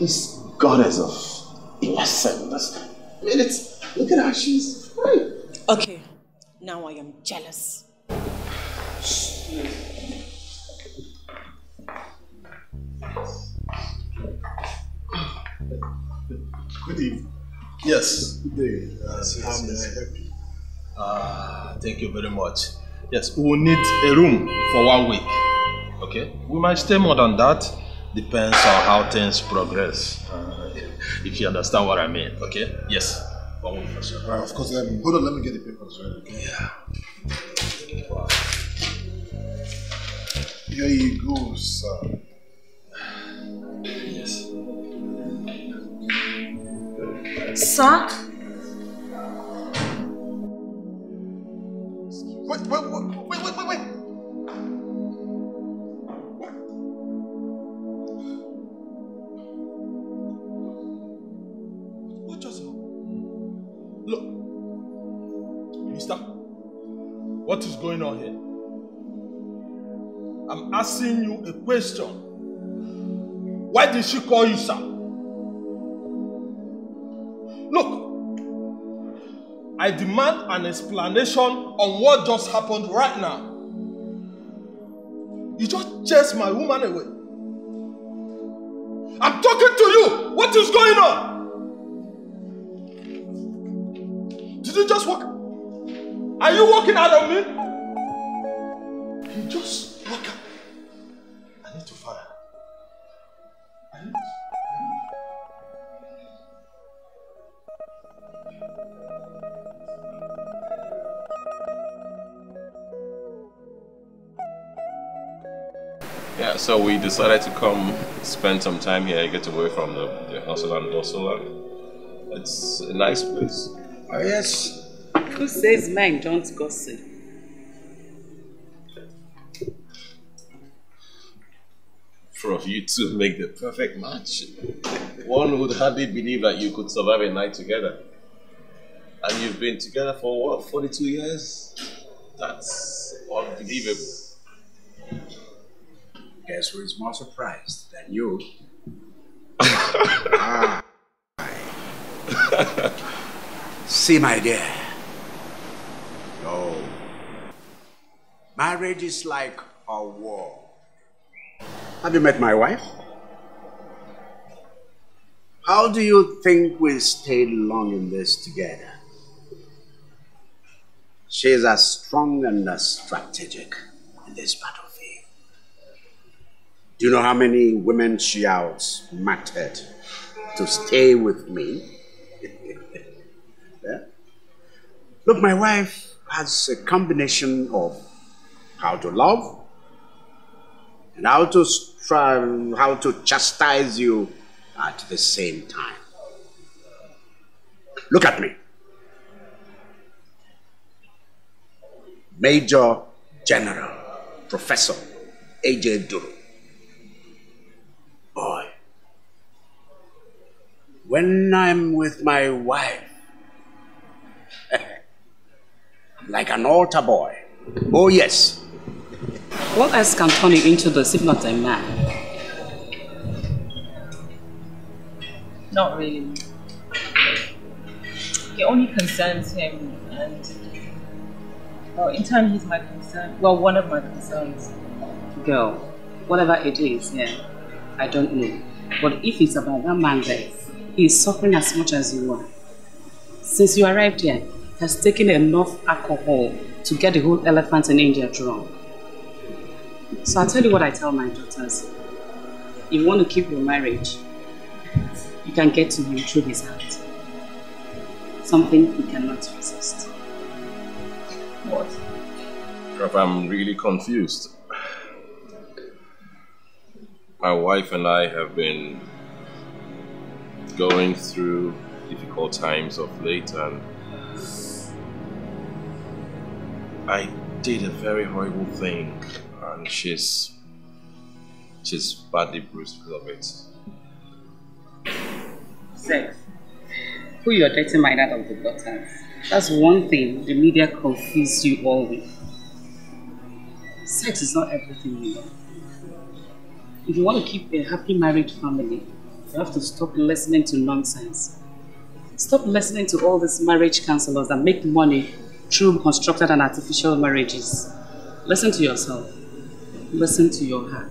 this goddess of blessedness. I mean, look at how she's right. Okay, now I am jealous. Good evening. Yes, good evening. How may I help you? Thank you very much. Yes, we will need a room for 1 week. Okay, we might stay more than that. Depends on how things progress. If you understand what I mean, okay? Yes. Of course. Hold on, let me get the papers ready. Okay? Yeah. Wow. Here you go, sir. Yes. Sir? Wait. what is going on here. I'm asking you a question. Why did she call you, sir? Look, I demand an explanation on what just happened right now. You just chased my woman away. I'm talking to you. What is going on? Did you just walk? Are you walking out of me? You just walk out. I need to find her. Yeah, so we decided to come spend some time here, get away from the hustle and bustle, and it's a nice place. Oh yes. Who says men don't gossip? Prof, you two make the perfect match. One would hardly believe that you could survive a night together. And you've been together for what, 42 years? That's unbelievable. Guess who is more surprised than you? Ah. See, my dear. No. Marriage is like a war. Have you met my wife? How do you think we stayed long in this together? She is as strong and as strategic in this battle. Do you know how many women she outsmarted to stay with me? Yeah? Look, my wife has a combination of how to love and how to chastise you at the same time. Look at me. Major General Professor A.J. Duru. Boy, when I'm with my wife, I'm like an altar boy. Oh, yes. What else can turn you into this if not a man? Not really. It only concerns him, and well, in time, he's my concern. Well, one of my concerns. Girl, whatever it is, yeah. I don't know, but if it's about that man there, he is suffering as much as you are. Since you arrived here, he has taken enough alcohol to get the whole elephant in India drunk. So I'll tell you what I tell my daughters. If you want to keep your marriage, you can get to him through his heart. Something he cannot resist. What? Prof, I'm really confused. My wife and I have been going through difficult times of late, and I did a very horrible thing, and she's badly bruised because of it. Sex. Who you're dating might out of the gutters. That's one thing the media confuses you all with. Sex is not everything you know. If you want to keep a happy married family, you have to stop listening to nonsense. Stop listening to all these marriage counselors that make money through constructed and artificial marriages. Listen to yourself. Listen to your heart.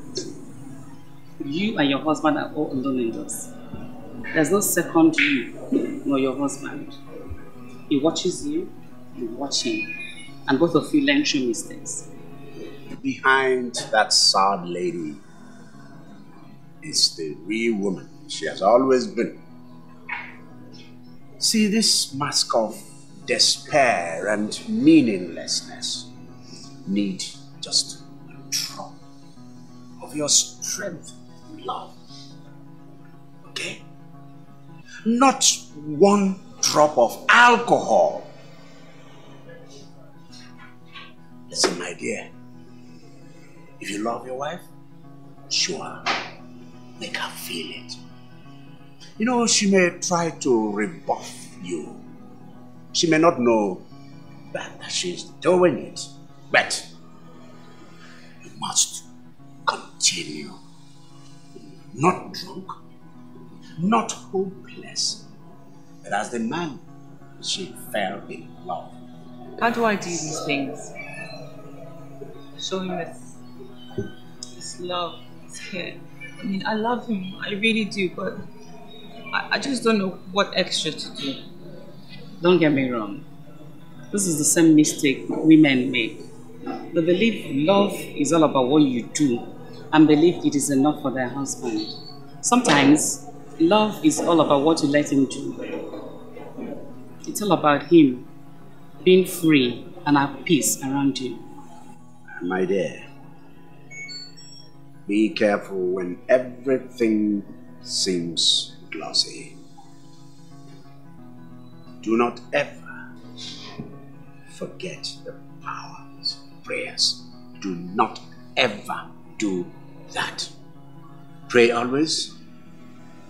You and your husband are all alone in this. There's no second you nor your husband. He watches you, you watch him, and both of you learn through mistakes. Behind that sad lady is the real woman she has always been. See, this mask of despair and meaninglessness need just a drop of your strength and love. Okay? Not one drop of alcohol. Listen, my dear, if you love your wife, sure. Make her feel it. You know, she may try to rebuff you. She may not know that she's doing it. But you must continue. Not drunk, not hopeless, but as the man she fell in love. How do I do these things? Show him this love, this care. I mean, I love him, I really do, but I just don't know what extra to do. Don't get me wrong. This is the same mistake women make. They believe love is all about what you do and believe it is enough for their husband. Sometimes, love is all about what you let him do. It's all about him being free and at peace around you. My dear, be careful when everything seems glossy. Do not ever forget the power of prayers. Do not ever do that. Pray always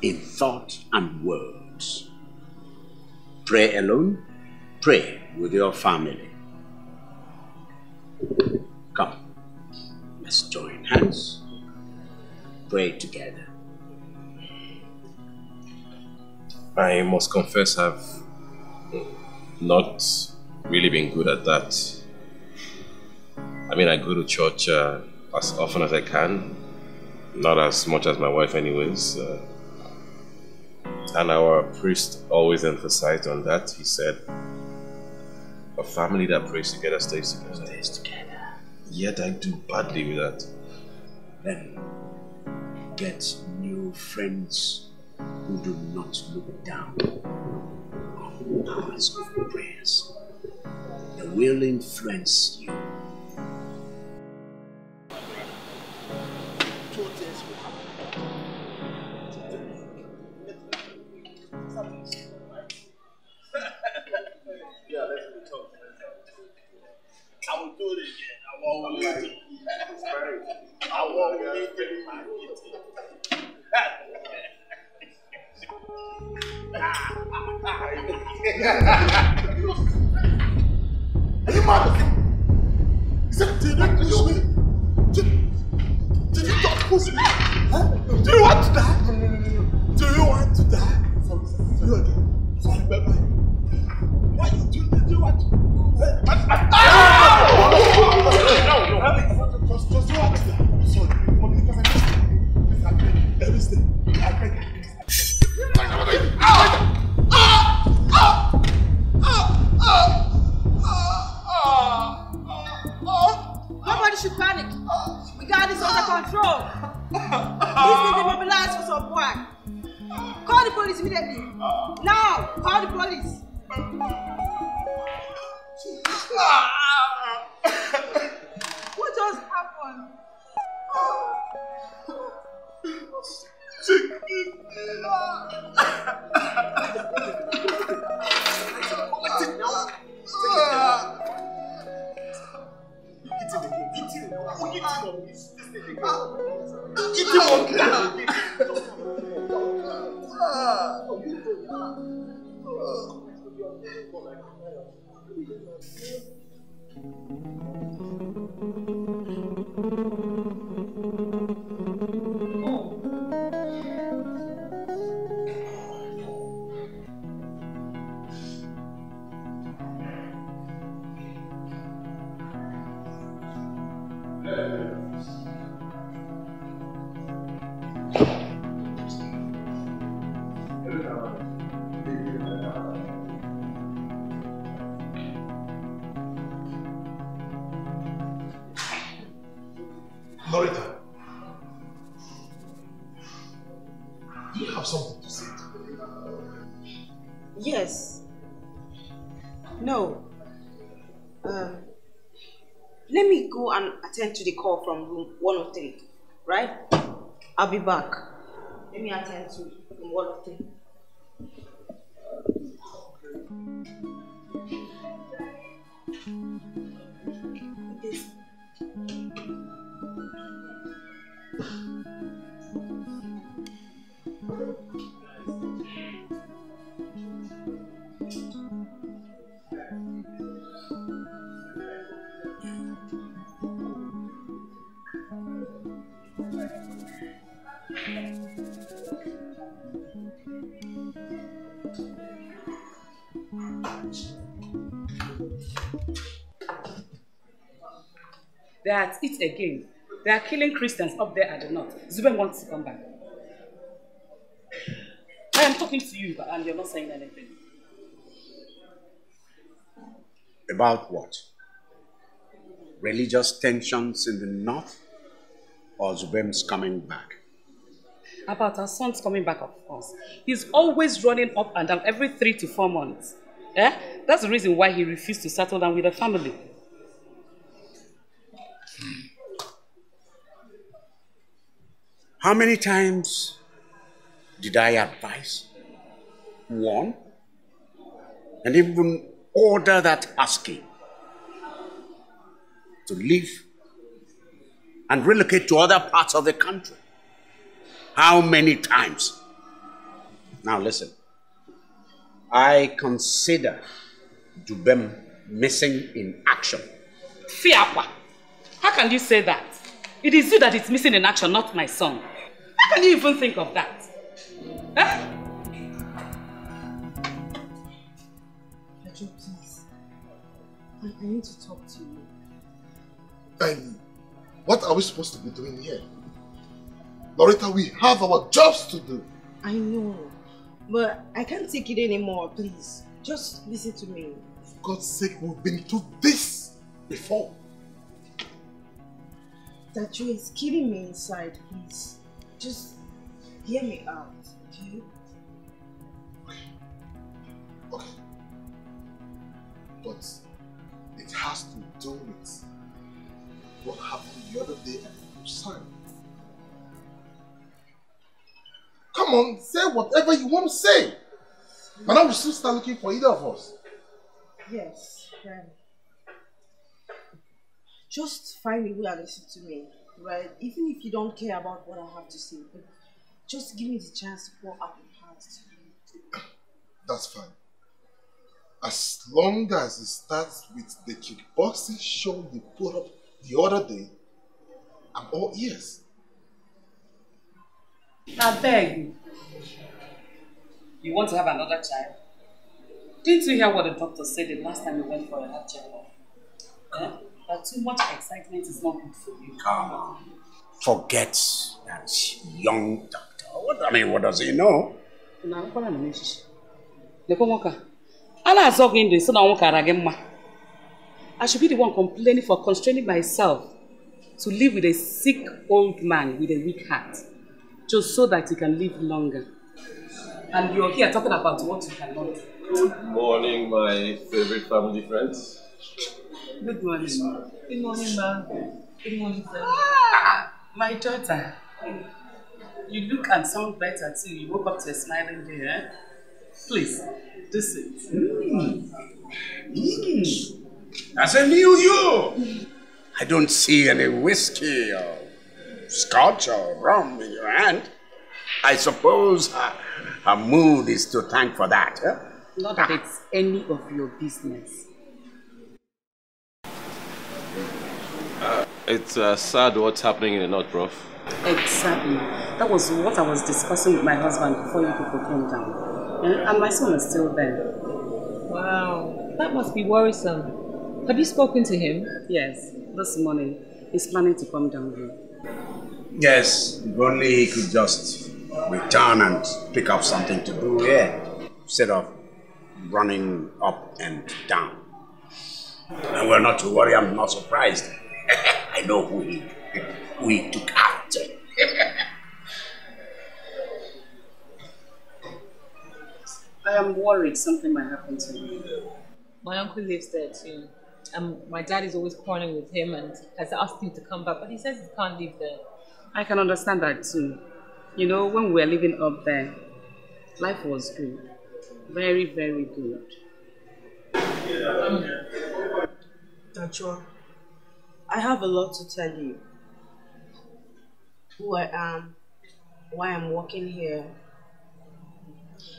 in thought and words. Pray alone, pray with your family. Come, let's join hands, pray together. I must confess I've not really been good at that. I mean, I go to church as often as I can, not as much as my wife anyways. And our priest always emphasized on that. He said, a family that prays together stays together. Stays together. Yet I do badly with that. Then get new friends who do not look down on the powers of prayers. They will influence you. I will do it again. I won't leave it. I won't leave it. I will it. Are you mad? Is that did you push me? Did you not push me? Huh? Do you want to die? No. Do you want to die? Sorry, bye-bye. Why you do that? Do you want to? Nobody should panic. We got this under control. This is immobilized for some work. Call the police immediately. Now, call the police. What just happened? Loretta, do you have something to say? Yes. No. Let me go and attend to the call from room 103, right? I'll be back. Let me attend to room 103. They are at it again. They are killing Christians up there at the north. Zubem wants to come back. I am talking to you, and you're not saying anything. About what? Religious tensions in the north? Or Zubem's coming back? About our son's coming back, of course. He's always running up and down every 3 to 4 months. Eh? That's the reason why he refused to settle down with the family. How many times did I advise, warn, and even order that husky to leave and relocate to other parts of the country? How many times? Now listen, I consider Dubem missing in action. Fiapa, how can you say that? It is you that is missing in action, not my son. How can you even think of that? Huh? Tacho, please. I need to talk to you. What are we supposed to be doing here? Loretta, we have our jobs to do. I know, but I can't take it anymore, please. Just listen to me. For God's sake, we've been through this before. Tacho is killing me inside, please. Just hear me out, okay? Okay. But it has to do with what happened the other day at your son. Come on, say whatever you want to say. But I will still start looking for either of us. Yes, right. Just find a way and listen to me, right? Even if you don't care about what I have to say, but just give me the chance to pour out my heart to you. That's fine. As long as it starts with the kickboxing show you put up the other day, I'm all ears. I beg you. You want to have another child? Didn't you hear what the doctor said the last time you went for a heart checkup? Eh? That too much excitement is not good for you. Come on. Forget that young doctor. What does he know? I should be the one complaining for constraining myself to live with a sick old man with a weak heart. Just so that you can live longer. And you're here talking about what you cannot. Good morning, my favorite family friends. Good morning. Good morning, ma'am. Good morning, sir. Ah, my daughter. You look and sound better too. You woke up to a smiling day, eh? Please, do sit. That's a new you. I don't see any whiskey or scotch or rum in your hand. I suppose her mood is to thank for that. Huh? Not that it's any of your business. It's sad what's happening in the north, Prof. Exactly. That was what I was discussing with my husband before you people came down. And my son is still there. Wow, that must be worrisome. Have you spoken to him? Yes, this morning. He's planning to come down here. Yes, if only he could just return and pick up something to do here instead of running up and down. And well, not to worry, I'm not surprised. I know who he took after. I am worried something might happen to me. My uncle lives there too. My dad is always quarreling with him and has asked him to come back, but he says he can't live there. I can understand that too. You know, when we were living up there, life was good. Very, very good. Tacho, I have a lot to tell you. Who I am, why I'm working here.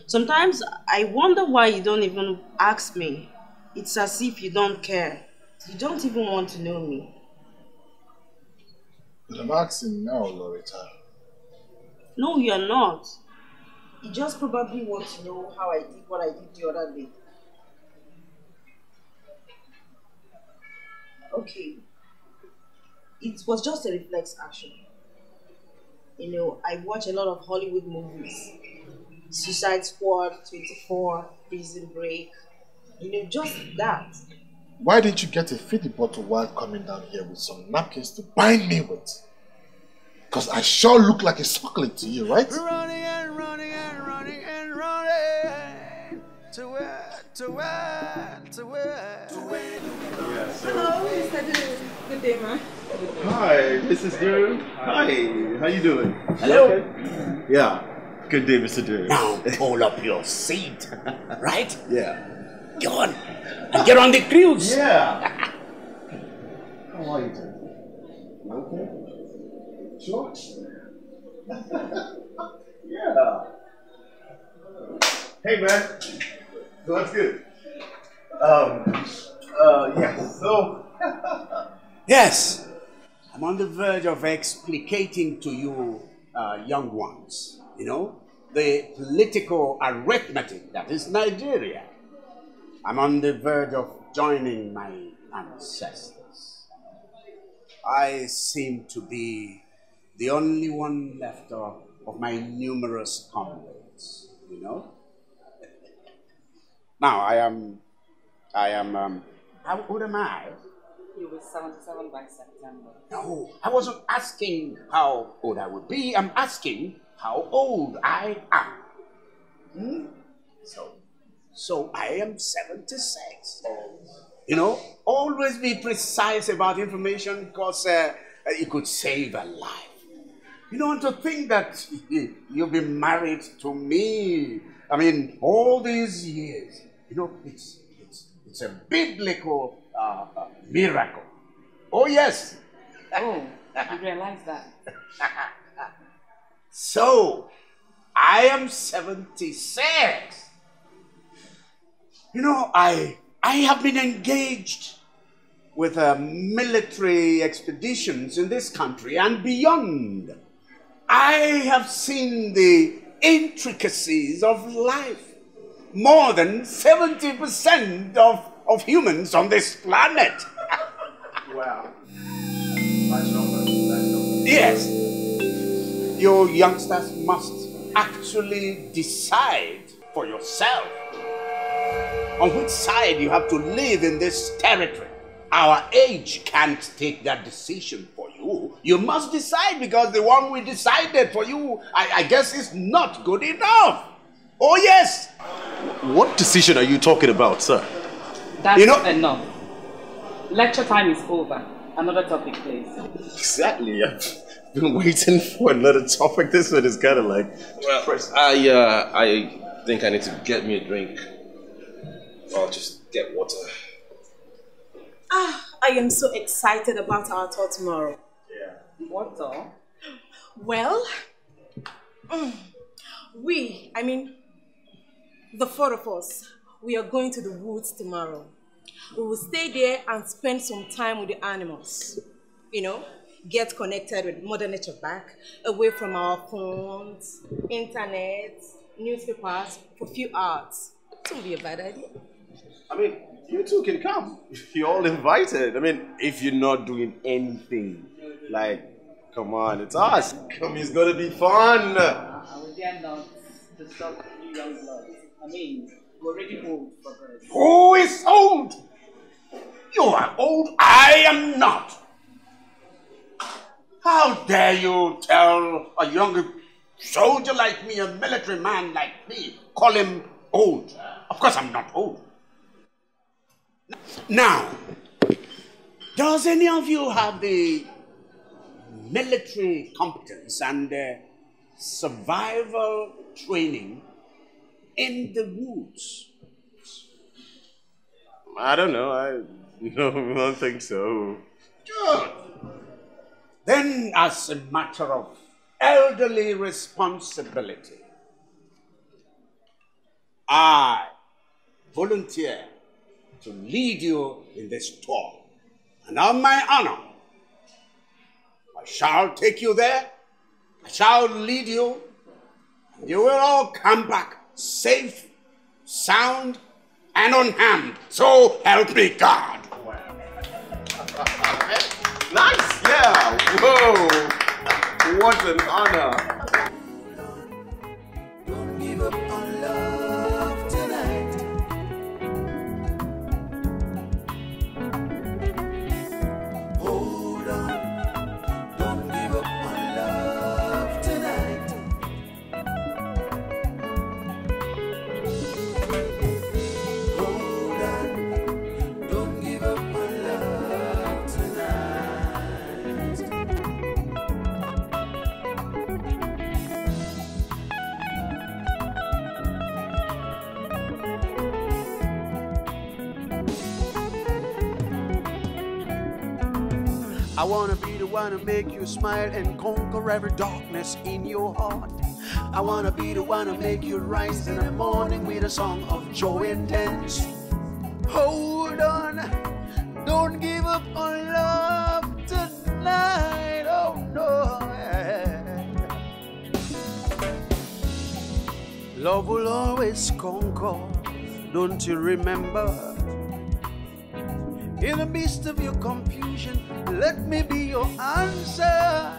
Sometimes I wonder why you don't even ask me. It's as if you don't care. You don't even want to know me. But I'm asking now, Loretta. No, you're not. You just probably want to know how I did what I did the other day. Okay. it was just a reflex action. You know, I watch a lot of Hollywood movies. Suicide Squad, 24, Prison Break. You know, just that. Why didn't you get a fitting bottle while coming down here with some napkins to bind me with? Because I sure look like a suckling to you, right? Running and running and running and running. To where, to where, to where, to where. Yeah, so. Hello, Mr. Drew. Good day, man. Hi, Mrs. Drew. Hi, how you doing? Hello. Okay. Yeah, good day, Mr. Drew. Now pull up your seat, right? Yeah. Go on, and get on the cruise. Yeah. How are you doing? Okay. Sure. Yeah. Hey man, so that's good. So. Yes, I'm on the verge of explicating to you young ones, you know, the political arithmetic that is Nigeria. I'm on the verge of joining my ancestors. I seem to be the only one left of my numerous comrades, you know. Now how old am I? You will 77 by September. No, I wasn't asking how old I would be. I'm asking how old I am. Hmm? So I am 76. You know, always be precise about information because it could save a life. You don't want to think that you'll be married to me. I mean, all these years. You know, it's a biblical miracle. Oh, yes. Oh, you realize that. So, I am 76. You know, I have been engaged with military expeditions in this country and beyond. I have seen the intricacies of life. More than 70% of humans on this planet. Wow. Yes. You youngsters must actually decide for yourself on which side you have to live in this territory. Our age can't take that decision for you. You must decide because the one we decided for you, I guess, is not good enough. Oh, yes. What decision are you talking about, sir? That's enough. Lecture time is over. Another topic, please. Exactly. I've been waiting for another topic. This one is kind of like... Well, I think I need to get me a drink. I'll just get water. Ah, I am so excited about our tour tomorrow. Yeah. What tour? Well, the four of us, we are going to the woods tomorrow. We will stay there and spend some time with the animals. You know, get connected with Mother Nature back, away from our phones, internet, newspapers for a few hours. It won't be a bad idea. I mean, you two can come. You're all invited. I mean, if you're not doing anything, like, come on, it's us. Come, it's gonna be fun. We dare not disturb you young blood. I mean, we're already old for this. Who is old? You are old. I am not. How dare you tell a young soldier like me, a military man like me, call him old? Of course, I'm not old. Now, does any of you have the military competence and survival training in the woods? I don't know. I don't think so. Good. Then, as a matter of elderly responsibility, I volunteer to lead you in this tour. And on my honor, I shall take you there, I shall lead you, and you will all come back safe, sound, and unharmed. So help me God. Wow. Nice, yeah. Yeah! Whoa! What an honor! Don't give up on love tonight. Hold on. Don't give up on love tonight. Hold on. Don't give up on love tonight. I wanna be the one to make you smile and conquer every darkness in your heart. I wanna be the one to make you rise in the morning with a song of joy and dance. Hold on, don't give up on love tonight. Oh no, love will always conquer. Don't you remember? In the midst of your confusion, let me be your answer.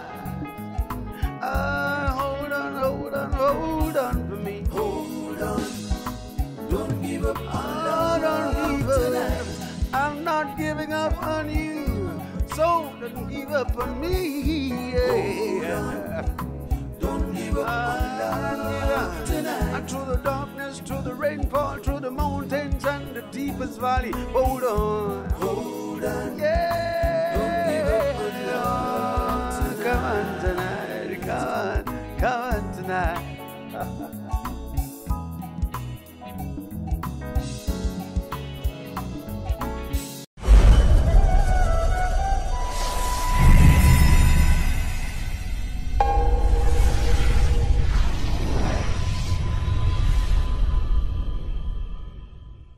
Hold on, hold on, hold on for me. Hold on, don't give up on love. I'm not giving up on you, so don't give up on me. Hold on, don't give up on love tonight. And through the darkness, through the rainfall, through the mountains and the deepest valley, hold on. Hold on. Yeah. Don't give up on love tonight. Come on tonight. Come on. Come on tonight.